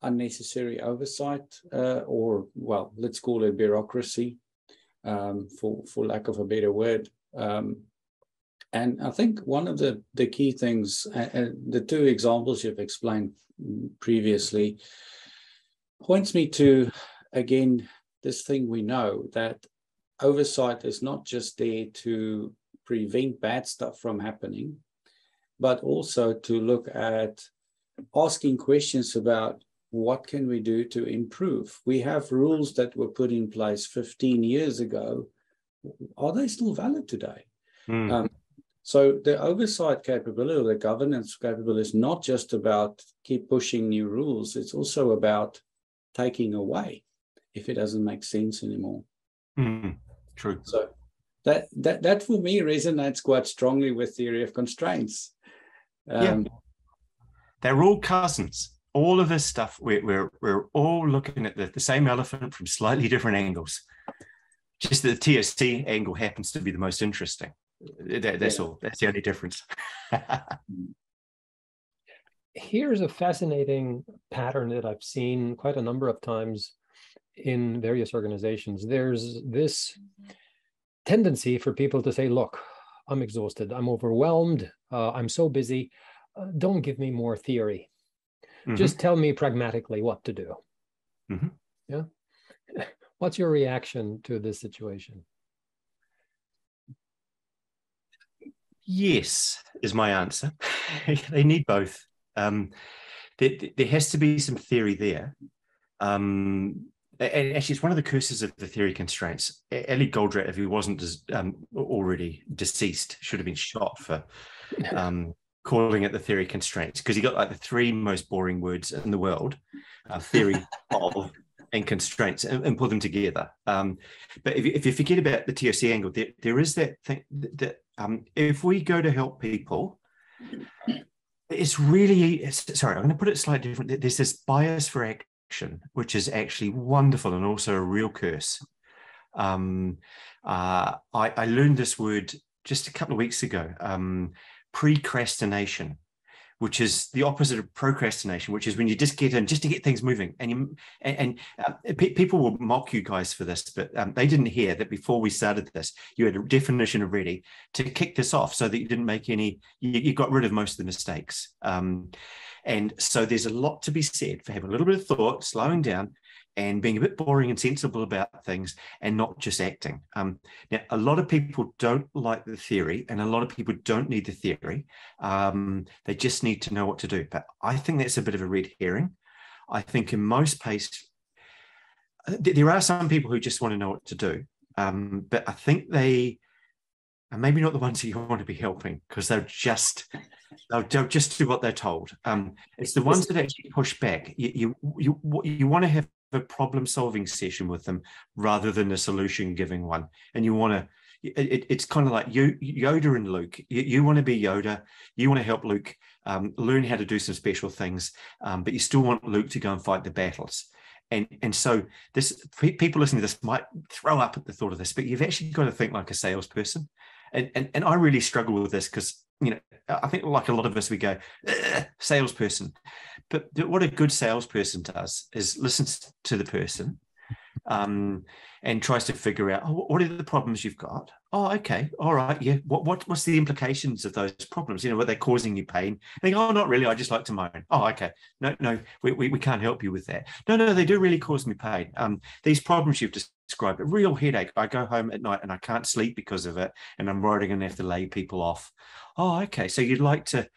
unnecessary oversight uh, or, well, let's call it bureaucracy, um, for, for lack of a better word. Um, And I think one of the, the key things, uh, the two examples you've explained previously, points me to, again, this thing we know, that oversight is not just there to prevent bad stuff from happening, but also to look at asking questions about what can we do to improve. We have rules that were put in place fifteen years ago. Are they still valid today? Mm. Um, So the oversight capability, the governance capability is not just about keep pushing new rules. It's also about taking away if it doesn't make sense anymore. Mm, true. So that, that, that for me resonates quite strongly with theory of constraints. Um, yeah. They're all cousins. All of this stuff, we're, we're, we're all looking at the, the same elephant from slightly different angles. Just the T S C angle happens to be the most interesting. That, that's yeah. all. That's the only difference. Here's a fascinating pattern that I've seen quite a number of times in various organizations. There's this tendency for people to say, look, I'm exhausted, I'm overwhelmed, uh, I'm so busy, uh, don't give me more theory. Mm-hmm. Just tell me pragmatically what to do. Mm-hmm. Yeah. What's your reaction to this situation? Yes, is my answer. They need both. Um, there, there has to be some theory there. Um, and actually, it's one of the curses of the theory constraints. Eli Goldratt, if he wasn't um, already deceased, should have been shot for um, calling it the theory constraints, because he got like the three most boring words in the world, uh, theory of and constraints, and, and put them together. Um, but if you, if you forget about the T S C angle, there, there is that thing that um, if we go to help people, it's really, it's, sorry, I'm going to put it slightly different. There's this bias for action, which is actually wonderful and also a real curse. Um, uh, I, I learned this word just a couple of weeks ago, um, precrastination, which is the opposite of procrastination, which is when you just get in just to get things moving. And you, and, and uh, pe- people will mock you guys for this, but um, they didn't hear that before we started this, you had a definition ready to kick this off so that you didn't make any, you, you got rid of most of the mistakes. Um, and so there's a lot to be said for having a little bit of thought, slowing down, and being a bit boring and sensible about things and not just acting. Um, now, a lot of people don't like the theory and a lot of people don't need the theory. Um, they just need to know what to do. But I think that's a bit of a red herring. I think in most cases, there are some people who just want to know what to do. Um, but I think they are maybe not the ones that you want to be helping because they'll just... They'll, they'll just do what they're told. Um, it's the ones that actually push back. You, you, you, you want to have a problem-solving session with them rather than a solution-giving one. And you want to, it, it's kind of like you, Yoda and Luke. You, you want to be Yoda. You want to help Luke um, learn how to do some special things, um, but you still want Luke to go and fight the battles. And and so this people listening to this might throw up at the thought of this, but you've actually got to think like a salesperson. And, and, and I really struggle with this because, you know, I think like a lot of us, we go, salesperson. But what a good salesperson does is listens to the person um, and tries to figure out, oh, what are the problems you've got? Oh, okay. All right. Yeah. What, what What's the implications of those problems? You know, what they're causing you pain? They go, oh, not really. I just like to moan. Oh, okay. No, no, we, we, we can't help you with that. No, no, they do really cause me pain. Um, these problems you've just described, a real headache. I go home at night and I can't sleep because of it, and I'm worried I'm going to have to lay people off. Oh, okay. So you'd like to,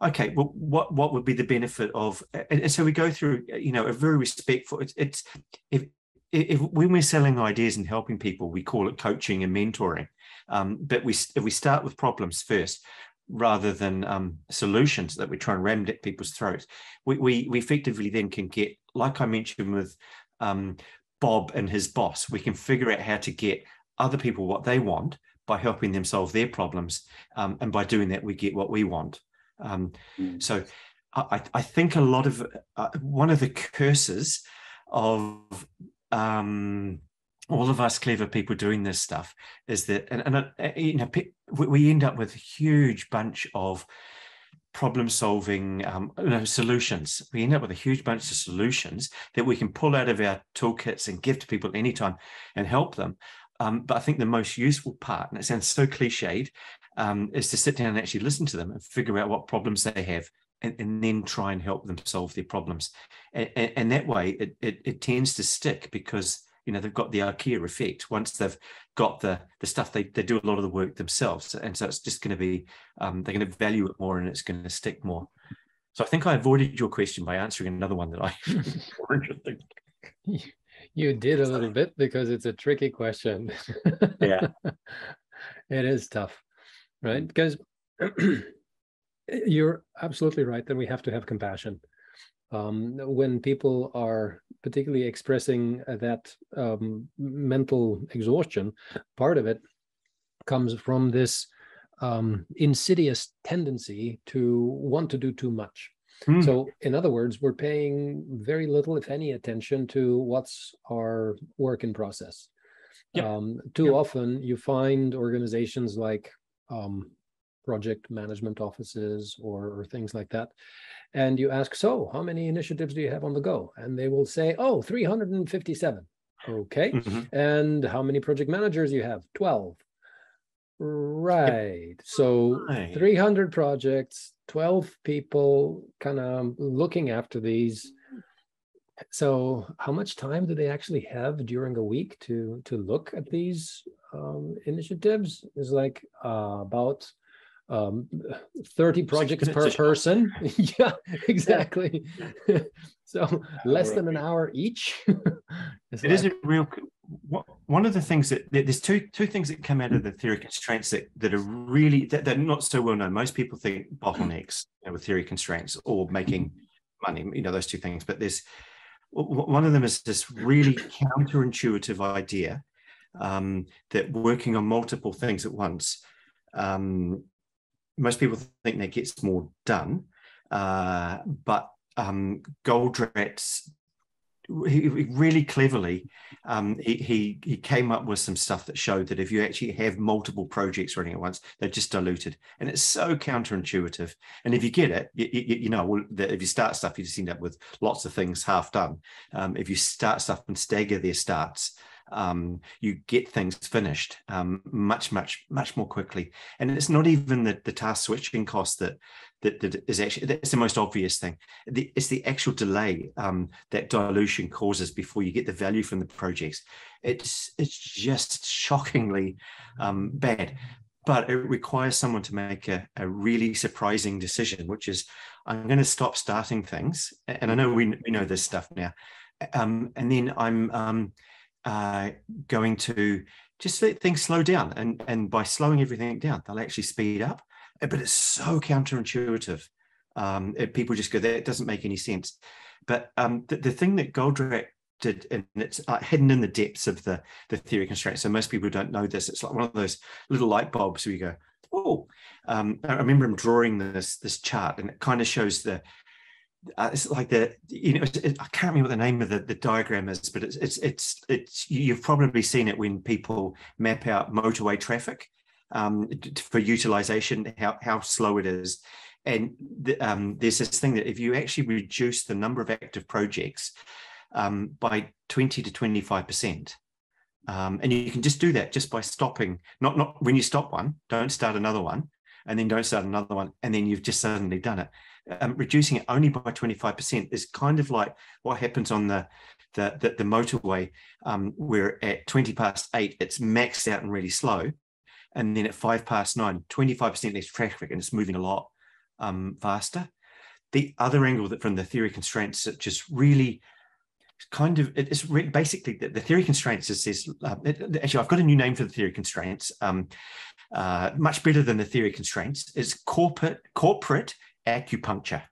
okay, well, what what would be the benefit of, and, and so we go through, you know, a very respectful, it's, it's if, if when we're selling ideas and helping people, we call it coaching and mentoring. Um, but we if we start with problems first, rather than um, solutions that we try and ram at people's throats, we, we, we effectively then can get, like I mentioned with um, Bob and his boss, we can figure out how to get other people what they want by helping them solve their problems. Um, and by doing that, we get what we want. Um, mm. So I, I think a lot of, uh, one of the curses of um, all of us clever people doing this stuff is that, and, and uh, you know, we end up with a huge bunch of problem solving um, you know, solutions. We end up with a huge bunch of solutions that we can pull out of our toolkits and give to people anytime and help them. Um, but I think the most useful part, and it sounds so cliched, um, is to sit down and actually listen to them and figure out what problems they have, and, and then try and help them solve their problems. And, and, and that way it, it, it tends to stick because, you know, they've got the IKEA effect. Once they've got the, the stuff, they, they do a lot of the work themselves. And so it's just going to be, um, they're going to value it more and it's going to stick more. So I think I avoided your question by answering another one that I you, you did a little bit because it's a tricky question. Yeah. It is tough, right? Because you're absolutely right that we have to have compassion. Um, when people are particularly expressing that um, mental exhaustion, part of it comes from this um, insidious tendency to want to do too much. Mm. So in other words, we're paying very little, if any, attention to what's our work in process. Yep. Um, too yep. often you find organizations like um, project management offices or, or things like that. And you ask, so how many initiatives do you have on the go? And they will say, oh, three hundred fifty-seven. Okay. Mm-hmm. And how many project managers you have? twelve. Right. So right. three hundred projects, twelve people kind of looking after these. So how much time do they actually have during a week to, to look at these um, initiatives? It's like uh, about... Um, thirty projects per person. Yeah, exactly. So less than an hour each. It like... is a real, one of the things that, there's two two things that come out of the theory of constraints that, that are really, that they're not so well known. Most people think bottlenecks, you know, with theory of constraints or making money, you know, those two things. But there's, one of them is this really counterintuitive idea um, that working on multiple things at once, um, most people think that gets more done, uh, but um, Goldratt, he, he really cleverly, um, he, he he came up with some stuff that showed that if you actually have multiple projects running at once, they're just diluted, and it's so counterintuitive. And if you get it, you, you, you know, well, that if you start stuff, you just end up with lots of things half done. Um, if you start stuff and stagger their starts, Um, you get things finished um, much, much, much more quickly. And it's not even the, the task switching cost that, that that is actually, that's the most obvious thing. The, it's the actual delay um, that dilution causes before you get the value from the projects. It's, it's just shockingly um, bad, but it requires someone to make a, a really surprising decision, which is, I'm going to stop starting things. And I know we, we know this stuff now. Um, and then I'm... Um, uh going to just let things slow down, and and by slowing everything down they'll actually speed up. But it's so counterintuitive. Um it, people just go, that doesn't make any sense. But um the, the thing that Goldratt did, and it's uh, hidden in the depths of the the theory of constraints, so most people don't know this, it's like one of those little light bulbs where you go, oh, um I remember him drawing this this chart, and it kind of shows the Uh, it's like the, you know, it, I can't remember what the name of the, the diagram is, but it's, it's, it's, it's, you've probably seen it when people map out motorway traffic. um, for utilization, how, how slow it is. And the, um, there's this thing that if you actually reduce the number of active projects um, by twenty to twenty-five percent, um, and you can just do that just by stopping, not, not when you stop one, don't start another one, and then don't start another one, and then you've just suddenly done it. Um, reducing it only by twenty-five percent is kind of like what happens on the the, the, the motorway, um, where at twenty past eight, it's maxed out and really slow. And then at five past nine, twenty-five percent less traffic, and it's moving a lot um, faster. The other angle that from the theory of constraints, it just really kind of, it's basically the, the theory of constraints is this, uh, it, actually, I've got a new name for the theory of constraints, um, uh, much better than the theory of constraints. It's corporate, corporate acupuncture.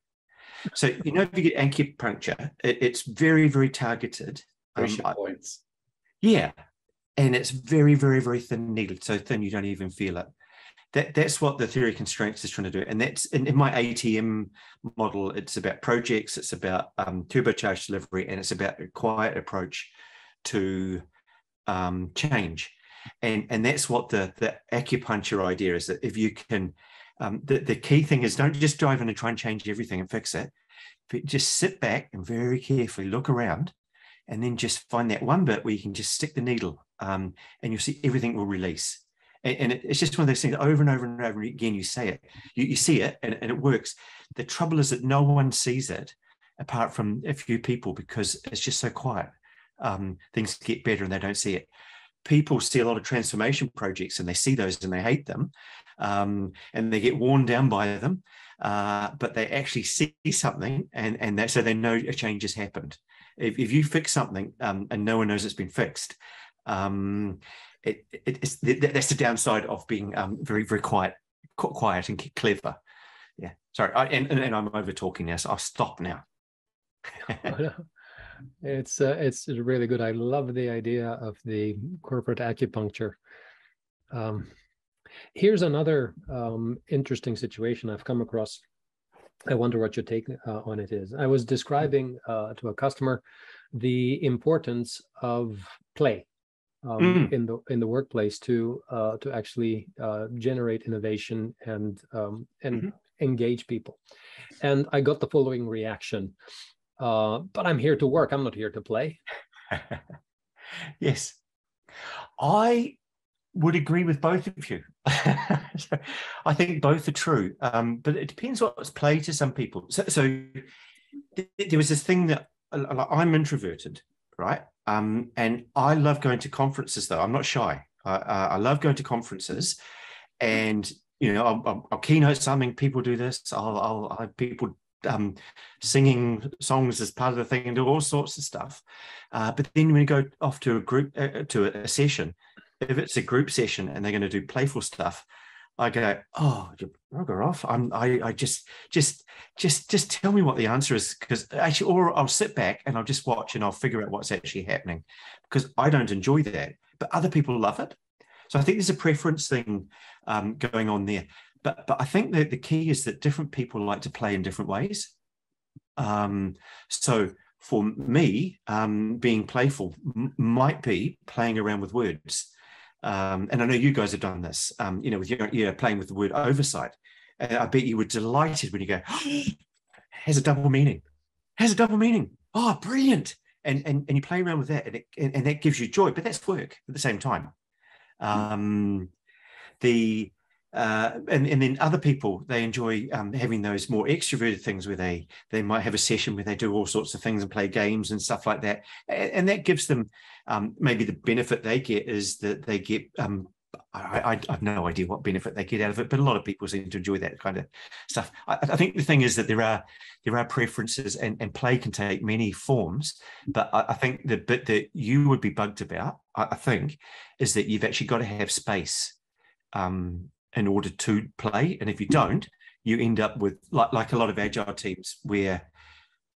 So, you know, if you get acupuncture, it, it's very, very targeted. Pressure um, points. Yeah. And it's very, very, very thin needled, so thin you don't even feel it. That, that's what the theory of constraints is trying to do. And that's in, in my A T M model, it's about projects, it's about um, turbocharged delivery, and it's about a quiet approach to um, change. And, and that's what the, the acupuncture idea is, that if you can, um, the, the key thing is don't just dive in and try and change everything and fix it, but just sit back and very carefully look around, and then just find that one bit where you can just stick the needle, um, and you'll see everything will release. And, and it, it's just one of those things that over and over and over again, you say it, you, you see it, and, and it works. The trouble is that no one sees it apart from a few people, because it's just so quiet. Um, things get better and they don't see it. People see a lot of transformation projects and they see those and they hate them, um, and they get worn down by them, uh, but they actually see something, and, and that, so they know a change has happened. If, if you fix something um, and no one knows it's been fixed, um, it, it, it's, that's the downside of being um, very, very quiet, quiet and clever. Yeah, sorry, I, and, and I'm over talking now, so I'll stop now. It's uh, it's really good. I love the idea of the corporate acupuncture. Um, here's another um, interesting situation I've come across. I wonder what your take uh, on it is. I was describing uh, to a customer the importance of play um, mm. in the in the workplace to uh, to actually uh, generate innovation and um, and mm-hmm. engage people. And I got the following reaction: uh, "But I'm here to work. I'm not here to play." Yes, I would agree with both of you. So I think both are true, um, but it depends what's played to some people. So, so th there was this thing that like, I'm introverted, right? Um, and I love going to conferences, though. I'm not shy. I, uh, I love going to conferences, and you know, I'll, I'll, I'll keynote something. People do this. I'll, I'll, I'll people um, singing songs as part of the thing, and do all sorts of stuff. Uh, but then when you go off to a group uh, to a, a session. If it's a group session and they're going to do playful stuff, I go, oh, bugger off. I'm, I, I just, just, just, just tell me what the answer is, because actually, or I'll sit back and I'll just watch and I'll figure out what's actually happening, because I don't enjoy that, but other people love it. So I think there's a preference thing um, going on there, but but I think that the key is that different people like to play in different ways. Um, so. For me, um, being playful might be playing around with words. Um, and I know you guys have done this, um, you know, with your, you know, playing with the word oversight. And I bet you were delighted when you go, oh, has a double meaning, has a double meaning. Oh, brilliant. And, and, and you play around with that, and, it, and, and that gives you joy, but that's work at the same time. Um, the Uh, and, and then other people, they enjoy um, having those more extroverted things where they they might have a session where they do all sorts of things and play games and stuff like that. And, and that gives them um, maybe the benefit they get is that they get, um, I, I, I have no idea what benefit they get out of it, but a lot of people seem to enjoy that kind of stuff. I, I think the thing is that there are there are preferences, and, and play can take many forms. But I, I think the bit that you would be bugged about, I, I think, is that you've actually got to have space Um, in order to play. And if you don't, you end up with like, like a lot of Agile teams where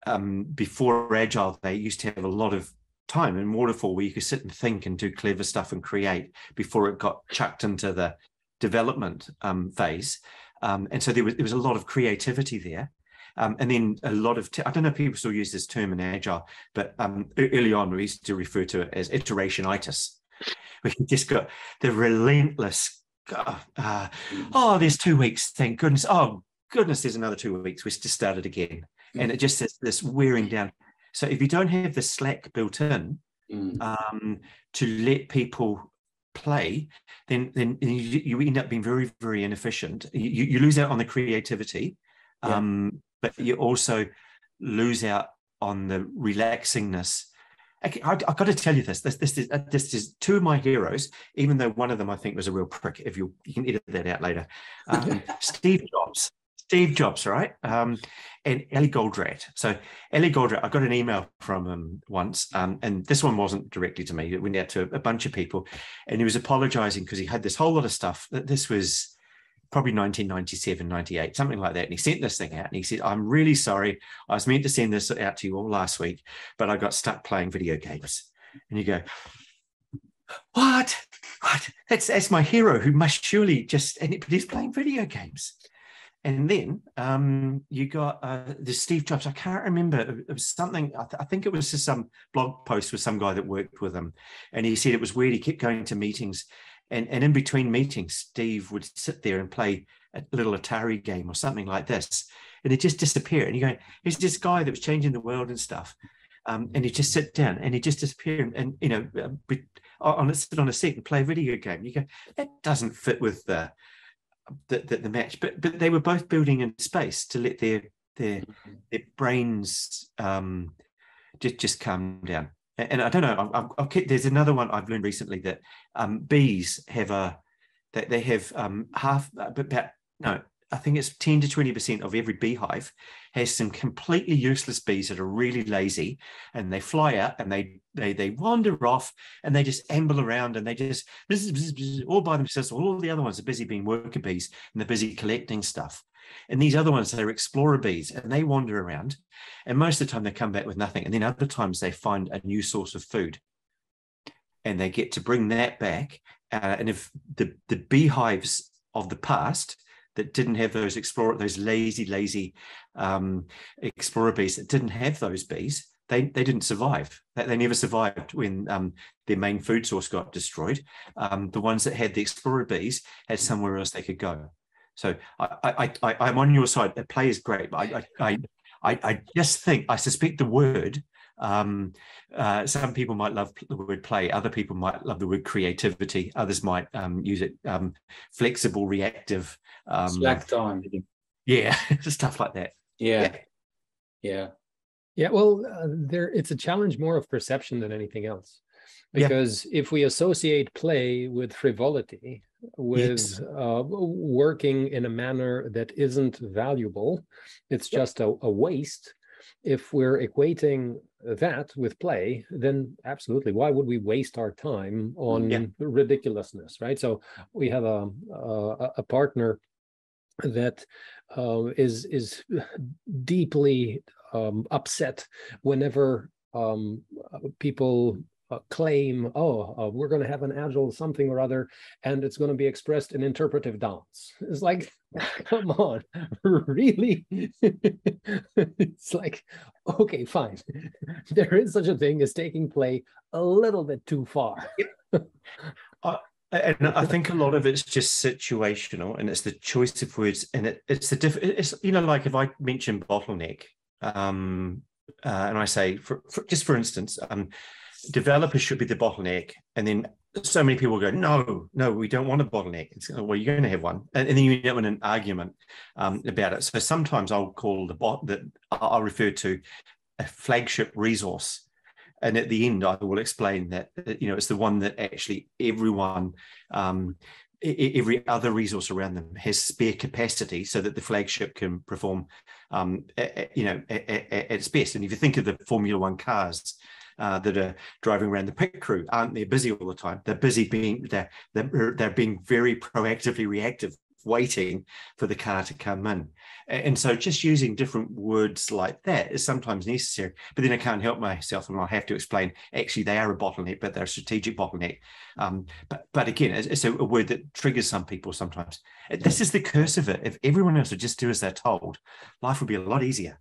um, before Agile, they used to have a lot of time in waterfall where you could sit and think and do clever stuff and create before it got chucked into the development um, phase. Um, and so there was, there was a lot of creativity there. Um, and then a lot of, I don't know if people still use this term in Agile, but um, early on we used to refer to it as iterationitis. We just got the relentless uh, oh, there's two weeks, thank goodness. Oh, goodness, there's another two weeks. We just started again. Mm. And it just is this wearing down. So if you don't have the slack built in mm. um, to let people play, then then you, you end up being very, very inefficient. You, you lose out on the creativity, yeah. um, but you also lose out on the relaxingness. Okay, I, I've got to tell you this. This this is this is two of my heroes, even though one of them I think was a real prick. If you you can edit that out later, um, Steve Jobs, Steve Jobs, right? Um, and Eli Goldratt. So Eli Goldratt, I got an email from him once, um, and this one wasn't directly to me. It went out to a bunch of people, and he was apologising because he had this whole lot of stuff. That this was probably nineteen ninety-seven, ninety-eight, something like that. And he sent this thing out and he said, I'm really sorry. I was meant to send this out to you all last week, but I got stuck playing video games. And you go, what? What? That's, that's my hero who must surely just, and it, but he's playing video games. And then um, you got uh, the Steve Jobs. I can't remember. It was something, I, th- I think it was just some blog post with some guy that worked with him. And he said it was weird. He kept going to meetings. And, and in between meetings, Steve would sit there and play a little Atari game or something like this. And it just disappear. And you go, he's this guy that was changing the world and stuff. Um, and he'd just sit down and he'd just disappear and, and you know, on a, sit on a seat and play a video game. You go, that doesn't fit with the, the, the, the match. But but they were both building in space to let their their, their brains um, just, just calm down. And I don't know. I've, I've kept, there's another one I've learned recently that um, bees have a that they have um, half, but about no, I think it's ten to twenty percent of every beehive has some completely useless bees that are really lazy, and they fly out and they they they wander off and they just amble around and they just bzz, bzz, bzz, all by themselves. All the other ones are busy being worker bees and they're busy collecting stuff. And these other ones, they're explorer bees, and they wander around. And most of the time, they come back with nothing. And then other times, they find a new source of food. And they get to bring that back. Uh, and if the, the beehives of the past that didn't have those explorer, those lazy, lazy um, explorer bees that didn't have those bees, They, they didn't survive. They never survived when um, their main food source got destroyed. Um, the ones that had the explorer bees had somewhere else they could go. So I, I, I, I'm on your side. The play is great, but I, I, I, I just think, I suspect the word, um, uh, some people might love the word play, other people might love the word creativity, others might um, use it, um, flexible, reactive. Um, Slack time. Yeah, stuff like that. Yeah, yeah. Yeah, yeah well, uh, there it's a challenge more of perception than anything else. Because yeah. if we associate play with frivolity, with yes. uh, working in a manner that isn't valuable, it's yep. just a, a waste. If we're equating that with play, then absolutely, why would we waste our time on yeah. ridiculousness, right? So we have a, a, a partner that uh, is, is deeply um, upset whenever um, people... Uh, claim, oh, uh, we're going to have an agile something or other, and it's going to be expressed in interpretive dance. It's like, come on, really? It's like, okay, fine. There is such a thing as taking play a little bit too far. uh, and I think a lot of it's just situational, and it's the choice of words, and it, it's the diff. It's you know, like if I mention bottleneck, um, uh, and I say, for, for, just for instance, um. developers should be the bottleneck, and then so many people go, no, no, we don't want a bottleneck. It's, well, you're going to have one, and, and then you end up in an argument um, about it. So sometimes I'll call the bot that I'll refer to a flagship resource, and at the end I will explain that you know it's the one that actually everyone, um, every other resource around them has spare capacity, so that the flagship can perform, um, at, you know, at, at its best. And if you think of the Formula One cars. Uh, that are driving around the pit crew aren't they busy all the time? They're busy being they're, they're they're being very proactively reactive, waiting for the car to come in. And so, just using different words like that is sometimes necessary. But then I can't help myself, and I'll have to explain. Actually, they are a bottleneck, but they're a strategic bottleneck. Um, but but again, it's, it's a, a word that triggers some people sometimes. This is the curse of it. If everyone else would just do as they're told, life would be a lot easier.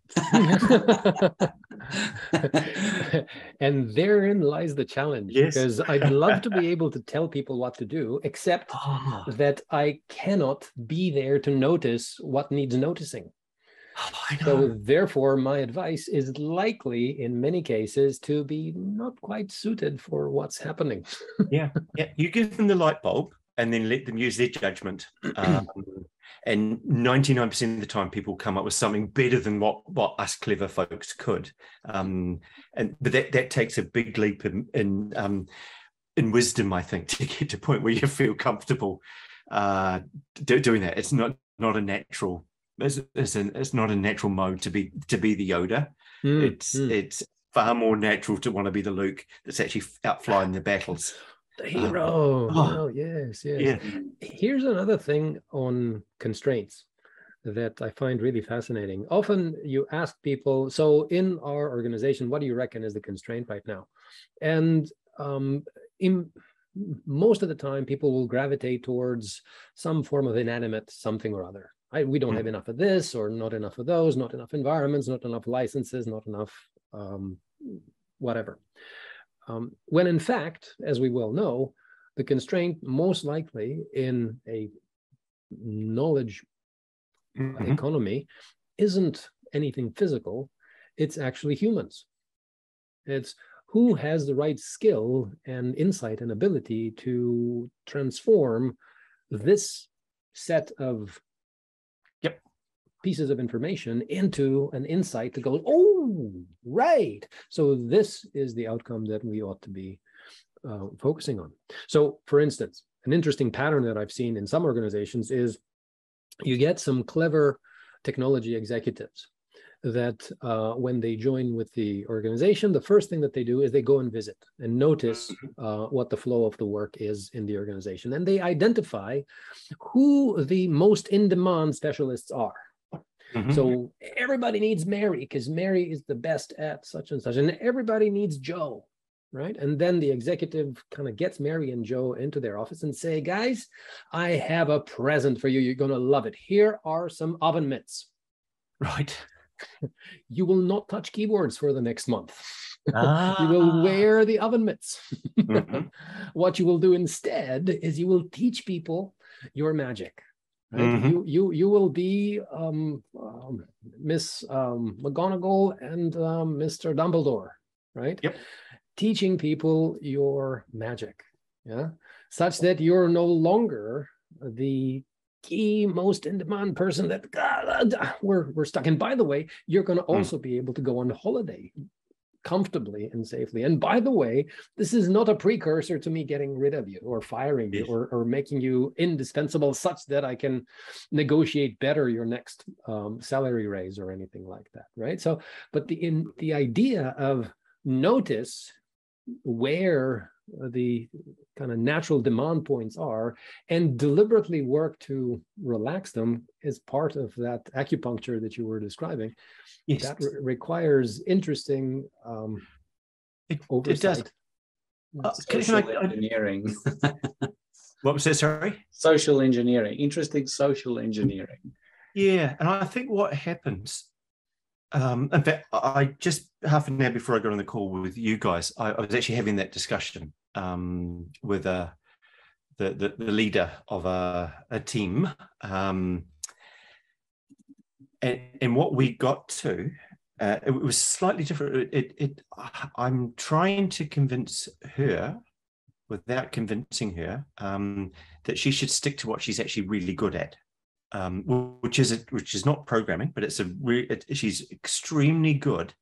And therein lies the challenge, yes. Because I'd love to be able to tell people what to do, except oh. that I cannot be there to notice what needs noticing. Oh, I know. So therefore, my advice is likely, in many cases, to be not quite suited for what's happening. yeah, yeah. You give them the light bulb and then let them use their judgment. Um, and ninety-nine percent of the time, people come up with something better than what, what us clever folks could. Um, and but that that takes a big leap in in, um, in wisdom, I think, to get to a point where you feel comfortable uh, do, doing that. It's not not a natural. It's, it's, an, it's not a natural mode to be to be the Yoda. Mm, it's mm. it's far more natural to want to be the Luke that's actually out flying the battles. The hero. Um, oh, oh, yes, yes. Yeah. Here's another thing on constraints that I find really fascinating. Often you ask people, so in our organization, what do you reckon is the constraint right now? And um, in most of the time, people will gravitate towards some form of inanimate something or other. I, we don't have enough of this, or not enough of those, not enough environments, not enough licenses, not enough um, whatever. Um, when in fact, as we well know, the constraint most likely in a knowledge mm-hmm. economy isn't anything physical, it's actually humans. It's who has the right skill and insight and ability to transform this set of pieces of information into an insight to go, oh, right. So this is the outcome that we ought to be uh, focusing on. So for instance, an interesting pattern that I've seen in some organizations is you get some clever technology executives that uh, when they join with the organization, the first thing that they do is they go and visit and notice uh, what the flow of the work is in the organization. And they identify who the most in-demand specialists are. Mm-hmm. So everybody needs Mary because Mary is the best at such and such, and everybody needs Joe, right? And then the executive kind of gets Mary and Joe into their office and say, guys, I have a present for you. You're going to love it. Here are some oven mitts, right? You will not touch keyboards for the next month. Ah. You will wear the oven mitts. Mm-hmm. What you will do instead is you will teach people your magic. Right? Mm-hmm. You you you will be um, um, Miss um, McGonagall and um, Mister Dumbledore, right? Yep. Teaching people your magic, yeah, such that you're no longer the key most in-demand person that uh, we're we're stuck. And by the way, you're going to also mm. be able to go on holiday comfortably and safely. And by the way, this is not a precursor to me getting rid of you or firing yes. you or, or making you indispensable such that I can negotiate better your next um, salary raise or anything like that, right? So, but the in the idea of notice where the kind of natural demand points are and deliberately work to relax them is part of that acupuncture that you were describing. Yes. That re- requires interesting um, it, oversight. It does. Uh, Social can I, engineering. What was that, sorry? Social engineering. Interesting social engineering. Yeah, and I think what happens... Um, in fact, I just half an hour before I got on the call with you guys, I, I was actually having that discussion um, with uh, the, the the leader of a, a team, um, and, and what we got to uh, it was slightly different. It, it, it I'm trying to convince her without convincing her um, that she should stick to what she's actually really good at. Um, which is a, which is not programming, but it's a re, it, she's extremely good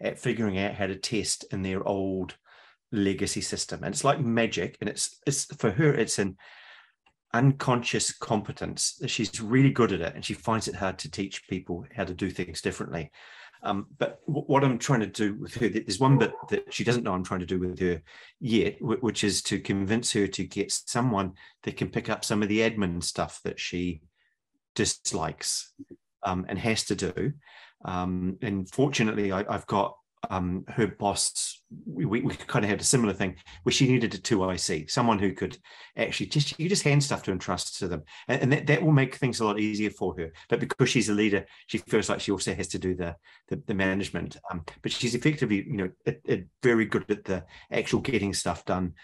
at figuring out how to test in their old legacy system, and it's like magic. And it's it's for her, it's an unconscious competence that she's really good at it, and she finds it hard to teach people how to do things differently. Um, but w- what I'm trying to do with her, there's one bit that she doesn't know I'm trying to do with her yet, w- which is to convince her to get someone that can pick up some of the admin stuff that she dislikes um, and has to do. Um, and fortunately, I, I've got um, her boss, we, we, we kind of had a similar thing where she needed a two I C, someone who could actually just, you just hand stuff to and trust to them. And, and that, that will make things a lot easier for her. But because she's a leader, she feels like she also has to do the, the, the management. Um, but she's effectively, you know, a, a very good at the actual getting stuff done.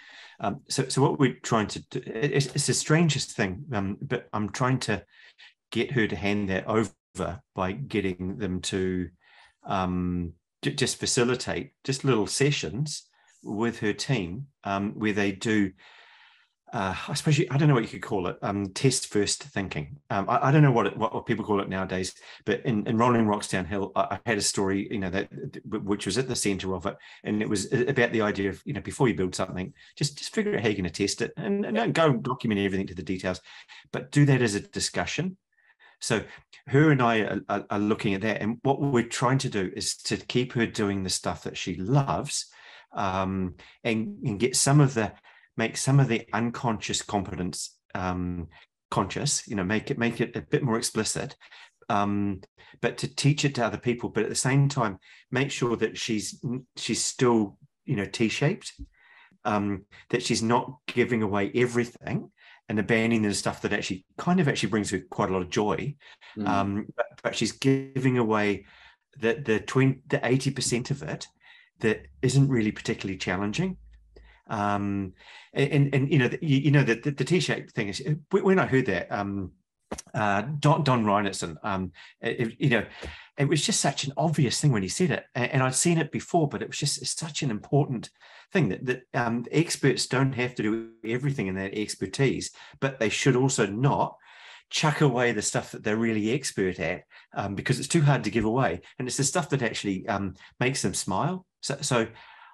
Um, so, so what we're trying to do, it's, it's the strangest thing, um, but I'm trying to get her to hand that over by getting them to um, j- just facilitate just little sessions with her team um, where they do, uh, I suppose, you, I don't know what you could call it, um, test first thinking. Um, I, I don't know what, it, what what people call it nowadays, but in, in Rolling Rocks Downhill, I, I had a story, you know, that which was at the center of it. And it was about the idea of, you know, before you build something, just, just figure out how you're going to test it and, and don't go document everything to the details, but do that as a discussion. So her and I are, are, are looking at that. And what we're trying to do is to keep her doing the stuff that she loves um, and, and get some of the, make some of the unconscious competence um, conscious, you know, make it, make it a bit more explicit, um, but to teach it to other people. But at the same time, make sure that she's, she's still, you know, T-shaped, um, that she's not giving away everything and abandoning the stuff that actually kind of actually brings her quite a lot of joy. Mm. Um, but, but she's giving away the the twenty, the eighty percent of it that isn't really particularly challenging. Um, and, and, and, you know, the, you know, the, the, the T-shaped thing is, when I heard that, um, uh, Don, Don Reinertson, um, it, you know, it was just such an obvious thing when he said it. And, and I'd seen it before, but it was just such an important thing that, that um, experts don't have to do everything in their expertise, but they should also not chuck away the stuff that they're really expert at um, because it's too hard to give away. And it's the stuff that actually um, makes them smile. So, so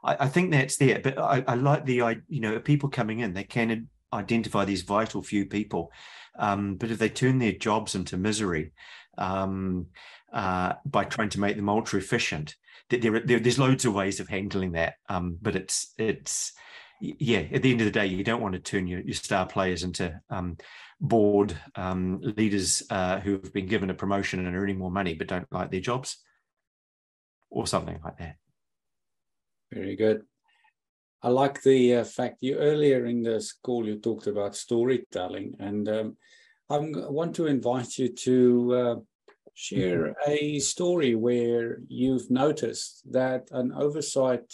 I, I think that's there, but I, I like the, you know, people coming in, they can identify these vital few people. Um, but if they turn their jobs into misery um, uh, by trying to make them ultra efficient, there, there, there's loads of ways of handling that. Um, but it's, it's yeah, at the end of the day, you don't want to turn your, your star players into um, bored um, leaders uh, who have been given a promotion and are earning more money but don't like their jobs or something like that. Very good. I like the uh, fact you earlier in this call, you talked about storytelling, and um, I want to invite you to uh, share a story where you've noticed that an oversight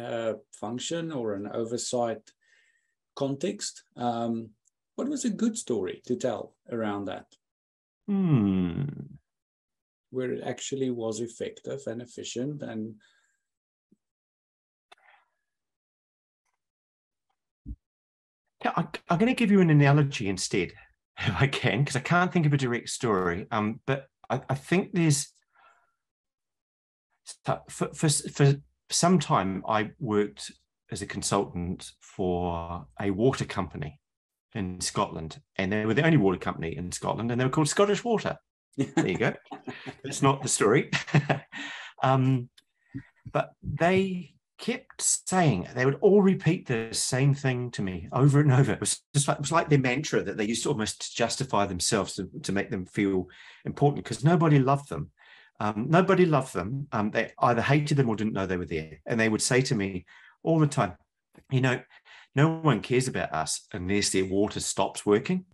uh, function or an oversight context. Um, what was a good story to tell around that? Hmm. Where it actually was effective and efficient and I'm going to give you an analogy instead, if I can, because I can't think of a direct story. Um, but I, I think there's, for, for, for some time, I worked as a consultant for a water company in Scotland, and they were the only water company in Scotland, and they were called Scottish Water. There you go. That's not the story. um, but they... kept saying, they would all repeat the same thing to me over and over. It was just like, it was like their mantra that they used to almost justify themselves to, to make them feel important, because nobody loved them. Um, nobody loved them. Um, they either hated them or didn't know they were there. And they would say to me all the time, you know, no one cares about us unless their water stops working.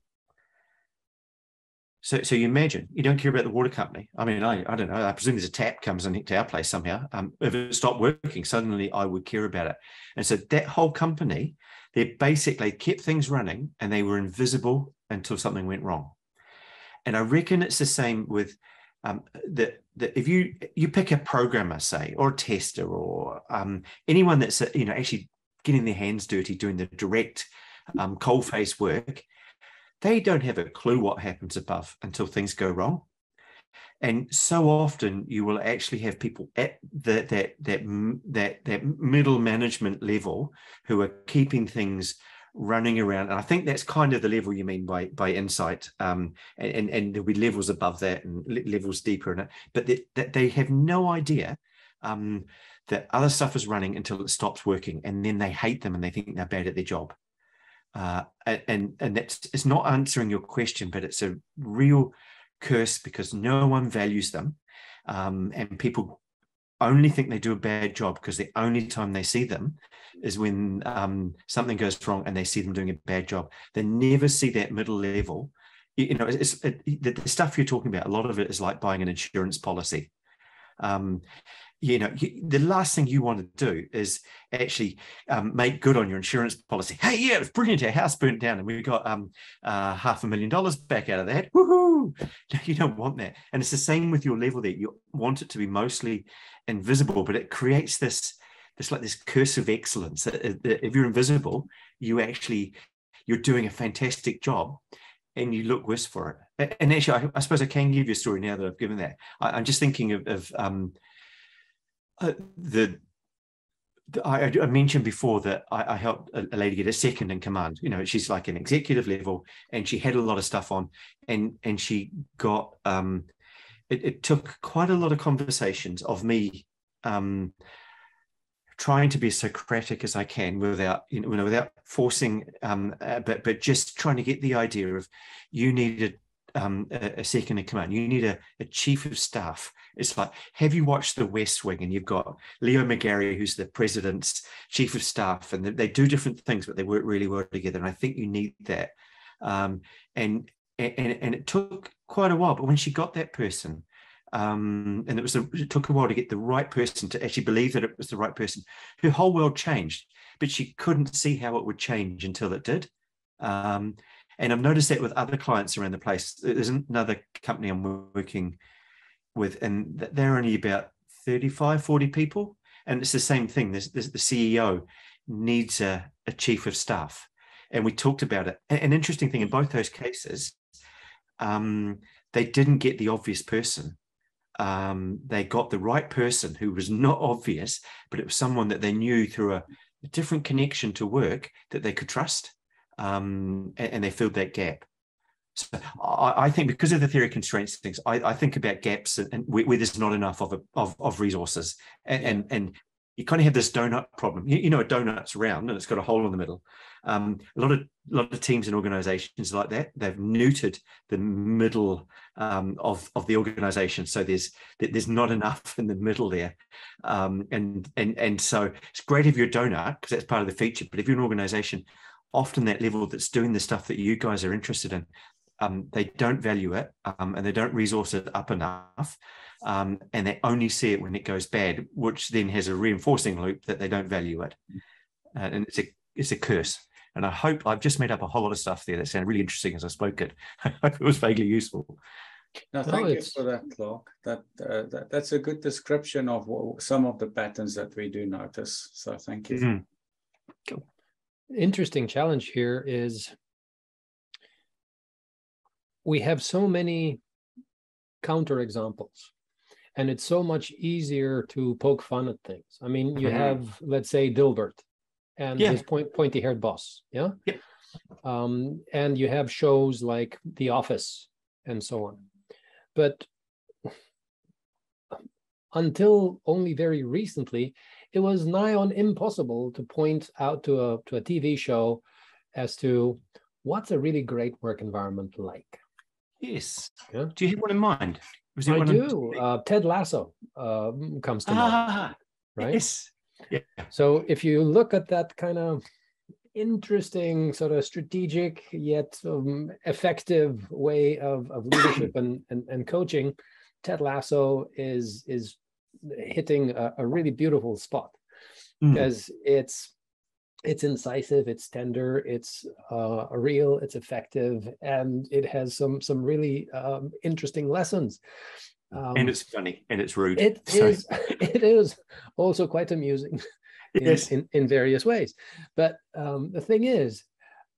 So, so you imagine, you don't care about the water company. I mean, I, I don't know. I presume there's a tap comes into our place somehow. Um, if it stopped working, suddenly I would care about it. And so that whole company, they basically kept things running and they were invisible until something went wrong. And I reckon it's the same with um, that. That if you you pick a programmer, say, or a tester, or um, anyone that's you know actually getting their hands dirty, doing the direct um, coalface work. They don't have a clue what happens above until things go wrong. And so often you will actually have people at the, that, that, that, that middle management level who are keeping things running around. And I think that's kind of the level you mean by, by insight. Um, and, and, and there'll be levels above that and levels deeper in it. But they, that they have no idea um, that other stuff is running until it stops working. And then they hate them and they think they're bad at their job. Uh, and and that's it's not answering your question, but it's a real curse because no one values them, um, and people only think they do a bad job because the only time they see them is when um, something goes wrong and they see them doing a bad job. They never see that middle level. You know, it's, it, the stuff you're talking about, a lot of it is like buying an insurance policy. Um, you know, you, the last thing you want to do is actually um, make good on your insurance policy. Hey, yeah, it was brilliant. Our house burnt down and we got um, uh, half a million dollars back out of that. Woohoo! No, you don't want that. And it's the same with your level there. You want it to be mostly invisible, but it creates this, this like this curse of excellence. If you're invisible, you actually, you're doing a fantastic job. And you look worse for it. And actually, I, I suppose I can give you a story now that I've given that. I, I'm just thinking of, of um, uh, the, the I, I mentioned before that I, I helped a, a lady get a second in command. You know, she's like an executive level, and she had a lot of stuff on, and and she got. Um, it, it took quite a lot of conversations of me. Um, trying to be as Socratic as I can without, you know, without forcing, um, uh, but, but just trying to get the idea of you needed um, a, a second in command. You need a, a chief of staff. It's like, have you watched The West Wing? And you've got Leo McGarry, who's the president's chief of staff, and they, they do different things, but they work really well together. And I think you need that. Um, and, and, and it took quite a while, but when she got that person, Um, and it was a, it took a while to get the right person to actually believe that it was the right person. Her whole world changed, but she couldn't see how it would change until it did. Um, and I've noticed that with other clients around the place. There's another company I'm working with, and they're only about thirty-five, forty people. And it's the same thing. There's, there's the C E O needs a, a chief of staff. And we talked about it. An interesting thing in both those cases, um, they didn't get the obvious person. Um, they got the right person who was not obvious, but it was someone that they knew through a, a different connection to work that they could trust, um, and, and they filled that gap. So I, I think because of the theory of constraints things, I, I think about gaps and, and where, where there's not enough of, a, of, of resources, and, and, and you kind of have this donut problem. You, you know, a donut's round and it's got a hole in the middle. Um, a lot of a lot of teams and organizations like that, they've neutered the middle um, of of the organization. So there's there's not enough in the middle there, um, and and and so it's great if you're a donut because that's part of the feature. But if you're an organization, often that level that's doing the stuff that you guys are interested in, um, they don't value it, um, and they don't resource it up enough. Um, and they only see it when it goes bad, which then has a reinforcing loop that they don't value it. Uh, and it's a, it's a curse. And I hope I've just made up a whole lot of stuff there that sounded really interesting as I spoke it. I hope it was vaguely useful. No, thank oh, you for that, Clarke. That, uh, that, that's a good description of what, some of the patterns that we do notice. So thank you. Mm-hmm. Cool. Interesting challenge here is we have so many counterexamples. And it's so much easier to poke fun at things. I mean, you have, let's say, Dilbert and yeah. his point, pointy-haired boss, yeah? yeah. Um, and you have shows like The Office and so on. But until only very recently, it was nigh on impossible to point out to a, to a T V show as to what's a really great work environment like. Yes. Yeah? Do you have one in mind? Was I do. Uh, Ted Lasso uh, comes to ah, mind, right? Yes. Yeah. So if you look at that kind of interesting sort of strategic yet um, effective way of, of leadership and, and, and coaching, Ted Lasso is, is hitting a, a really beautiful spot because mm. it's It's incisive, it's tender, it's uh, real, it's effective, and it has some some really um, interesting lessons. Um, and it's funny, and it's rude. It so. is. It is also quite amusing in, yes. in, in various ways. But um, the thing is,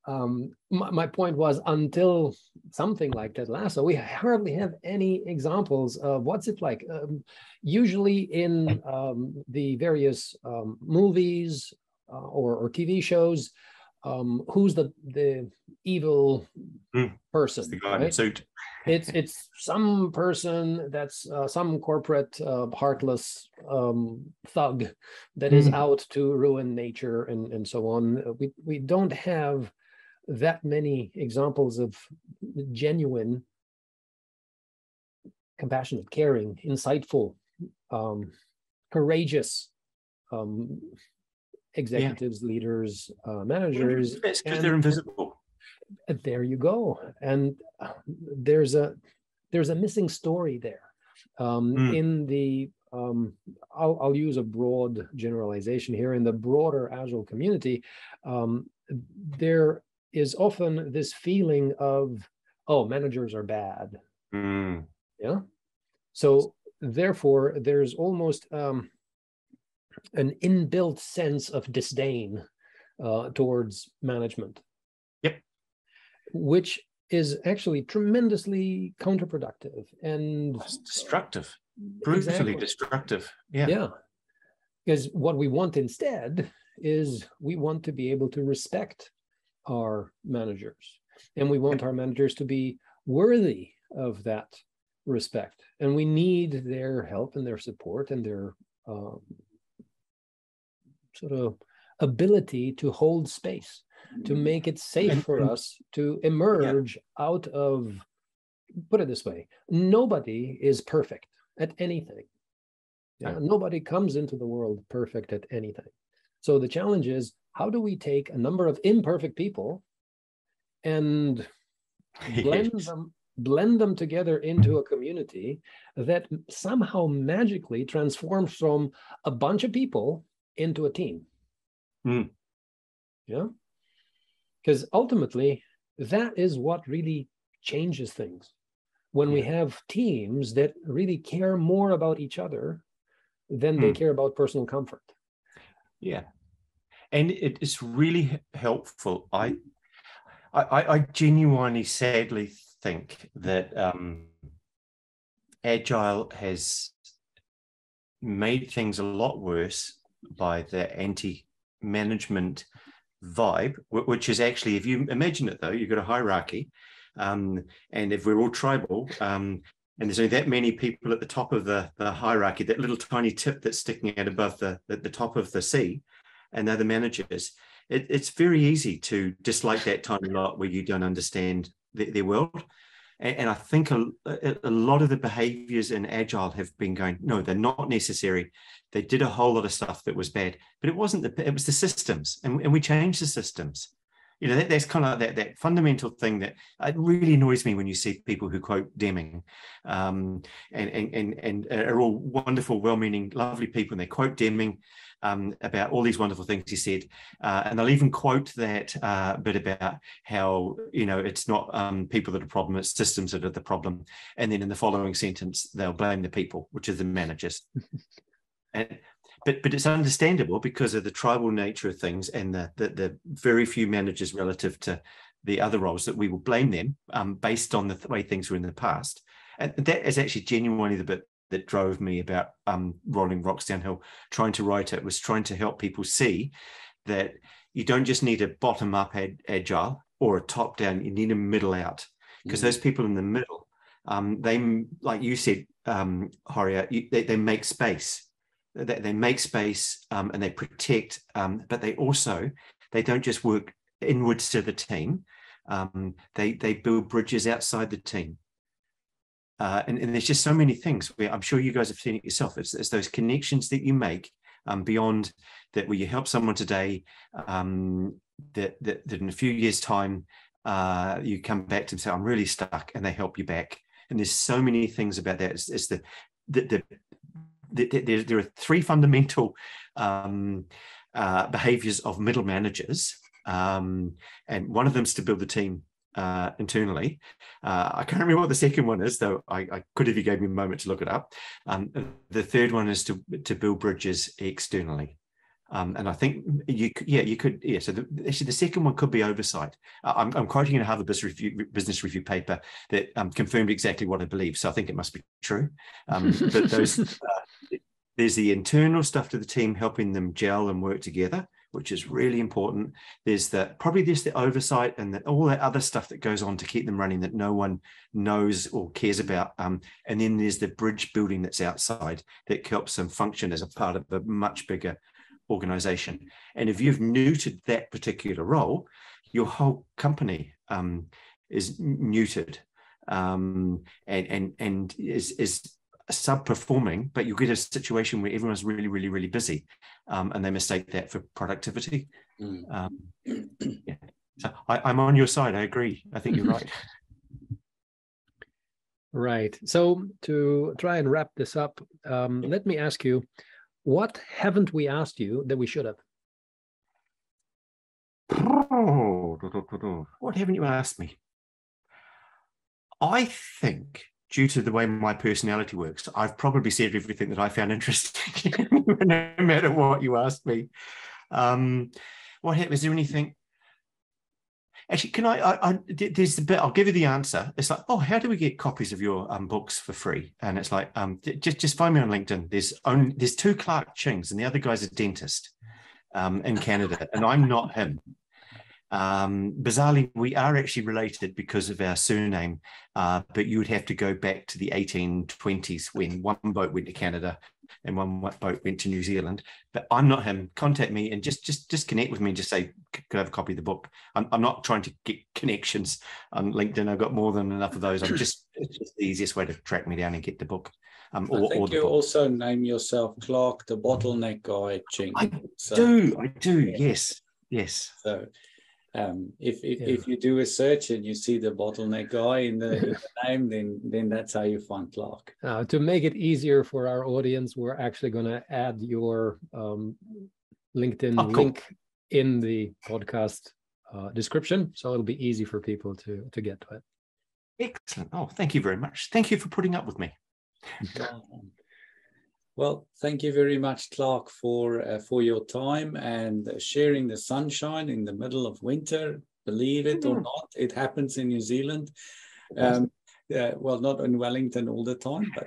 um, my, my point was until something like Ted Lasso, we hardly have any examples of what's it like. Um, usually in um, the various um, movies, Uh, or, or T V shows, um, who's the the evil mm, person? The guy right? in the suit. It's it's some person that's uh, some corporate uh, heartless um, thug that mm. is out to ruin nature and and so on. We we don't have that many examples of genuine, compassionate, caring, insightful um, courageous um, executives, yeah. leaders, uh, managers. It's because they're invisible. There you go. And uh, there's a there's a missing story there. Um, mm. In the um, I'll, I'll use a broad generalization here. In the broader Agile community, um, there is often this feeling of, oh, managers are bad. Mm. Yeah. So therefore, there's almost um, an inbuilt sense of disdain uh, towards management. Yep. Which is actually tremendously counterproductive and it's destructive, brutally exactly. destructive. Yeah. Yeah. Because what we want instead is we want to be able to respect our managers, and we want our managers to be worthy of that respect, and we need their help and their support and their um, sort of ability to hold space, to make it safe for us to emerge yeah. out of, put it this way, nobody is perfect at anything. Yeah? Yeah. Nobody comes into the world perfect at anything. So the challenge is, how do we take a number of imperfect people and blend yes. them blend them together into a community that somehow magically transforms from a bunch of people into a team? Mm. Yeah. Because ultimately, that is what really changes things. When yeah. we have teams that really care more about each other than mm. they care about personal comfort. Yeah. And it is really helpful. I, I, I genuinely, sadly think that um, Agile has made things a lot worse by the anti-management vibe, which is actually, if you imagine it though, you've got a hierarchy, um, and if we're all tribal, um, and there's only that many people at the top of the, the hierarchy, that little tiny tip that's sticking out above the, the, the top of the sea, and they're the managers. It, it's very easy to dislike that tiny lot where you don't understand the, their world. And, and I think a, a lot of the behaviors in Agile have been going, no, they're not necessary. They did a whole lot of stuff that was bad, but it wasn't, the, it was the systems. And, and we changed the systems. You know, that, that's kind of that, that fundamental thing that it really annoys me when you see people who quote Deming um, and, and, and, and are all wonderful, well-meaning, lovely people, and they quote Deming Um, about all these wonderful things he said, uh, and they'll even quote that uh, bit about how, you know, it's not um, people that are problem, it's systems that are the problem, and then in the following sentence they'll blame the people, which is the managers. and but but it's understandable because of the tribal nature of things and the the, the very few managers relative to the other roles that we will blame them um, based on the th- way things were in the past, and that is actually genuinely the bit that drove me about um, Rolling Rocks Downhill, trying to write it, was trying to help people see that you don't just need a bottom-up ad- agile or a top-down, you need a middle-out. Because mm-hmm. those people in the middle, um, they, like you said, um, Horia, you, they, they make space. They, they make space um, and they protect, um, but they also, they don't just work inwards to the team. Um, they, they build bridges outside the team. Uh, and, and there's just so many things where I'm sure you guys have seen it yourself. It's, it's those connections that you make um, beyond that, where you help someone today, um, that, that, that in a few years' time, uh, you come back to them and say, I'm really stuck, and they help you back. And there's so many things about that. It's, it's the, the, the, the, the, the, there are three fundamental um, uh, behaviors of middle managers, um, and one of them is to build the team Uh, internally. Uh, I can't remember what the second one is, though I, I could if you gave me a moment to look it up. Um, the third one is to, to build bridges externally. Um, and I think you yeah, you could, yeah, so the, actually the second one could be oversight. Uh, I'm, I'm quoting in a Harvard Business Review, Business Review paper that um, confirmed exactly what I believe, so I think it must be true. Um, but those, uh, there's the internal stuff to the team, helping them gel and work together, which is really important. There's the probably there's the oversight and the, all that other stuff that goes on to keep them running that no one knows or cares about. Um, and then there's the bridge building that's outside that helps them function as a part of a much bigger organization. And if you've neutered that particular role, your whole company um, is neutered um, and, and, and is, is sub-performing, but you get a situation where everyone's really, really, really busy, um, and they mistake that for productivity. Mm. Um, yeah. So I, I'm on your side. I agree. I think you're right. Right. So to try and wrap this up, um, let me ask you, what haven't we asked you that we should have? What haven't you asked me? I think, due to the way my personality works, I've probably said everything that I found interesting, no matter what you asked me. Um, what happened? Is there anything? Actually, can I, I, I, there's the bit, I'll give you the answer. It's like, oh, how do we get copies of your um, books for free? And it's like, um, just, just find me on LinkedIn. There's only, there's two Clarke Chings and the other guy's a dentist um, in Canada, and I'm not him. Um, bizarrely, we are actually related because of our surname, uh, but you would have to go back to the eighteen twenties when one boat went to Canada and one boat went to New Zealand. But I'm not him. Contact me and just just just connect with me and just say, could I have a copy of the book? I'm, I'm not trying to get connections on LinkedIn. I've got more than enough of those. I'm just it's just the easiest way to track me down and get the book. Um, or, I think or you book. Also name yourself Clarke the Bottleneck Guy Ching. I so, do, I do, yeah. yes, yes. So. Um, if if, yeah. if you do a search and you see the bottleneck guy in the, in the name, then then that's how you find Clarke. Uh, to make it easier for our audience, we're actually going to add your um, LinkedIn oh, cool. link in the podcast uh, description, so it'll be easy for people to to get to it. Excellent. Oh, thank you very much. Thank you for putting up with me. Um, Well, thank you very much, Clarke, for uh, for your time and sharing the sunshine in the middle of winter. Believe it or not, it happens in New Zealand. Um, uh, well, not in Wellington all the time. But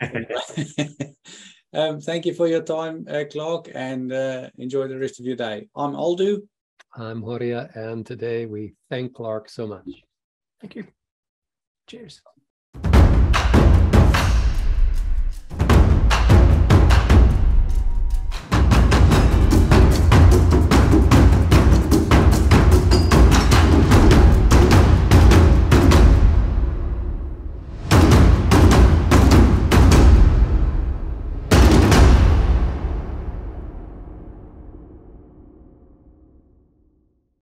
um, thank you for your time, uh, Clarke, and uh, enjoy the rest of your day. I'm Aldo. I'm Horia, and today we thank Clarke so much. Thank you. Cheers.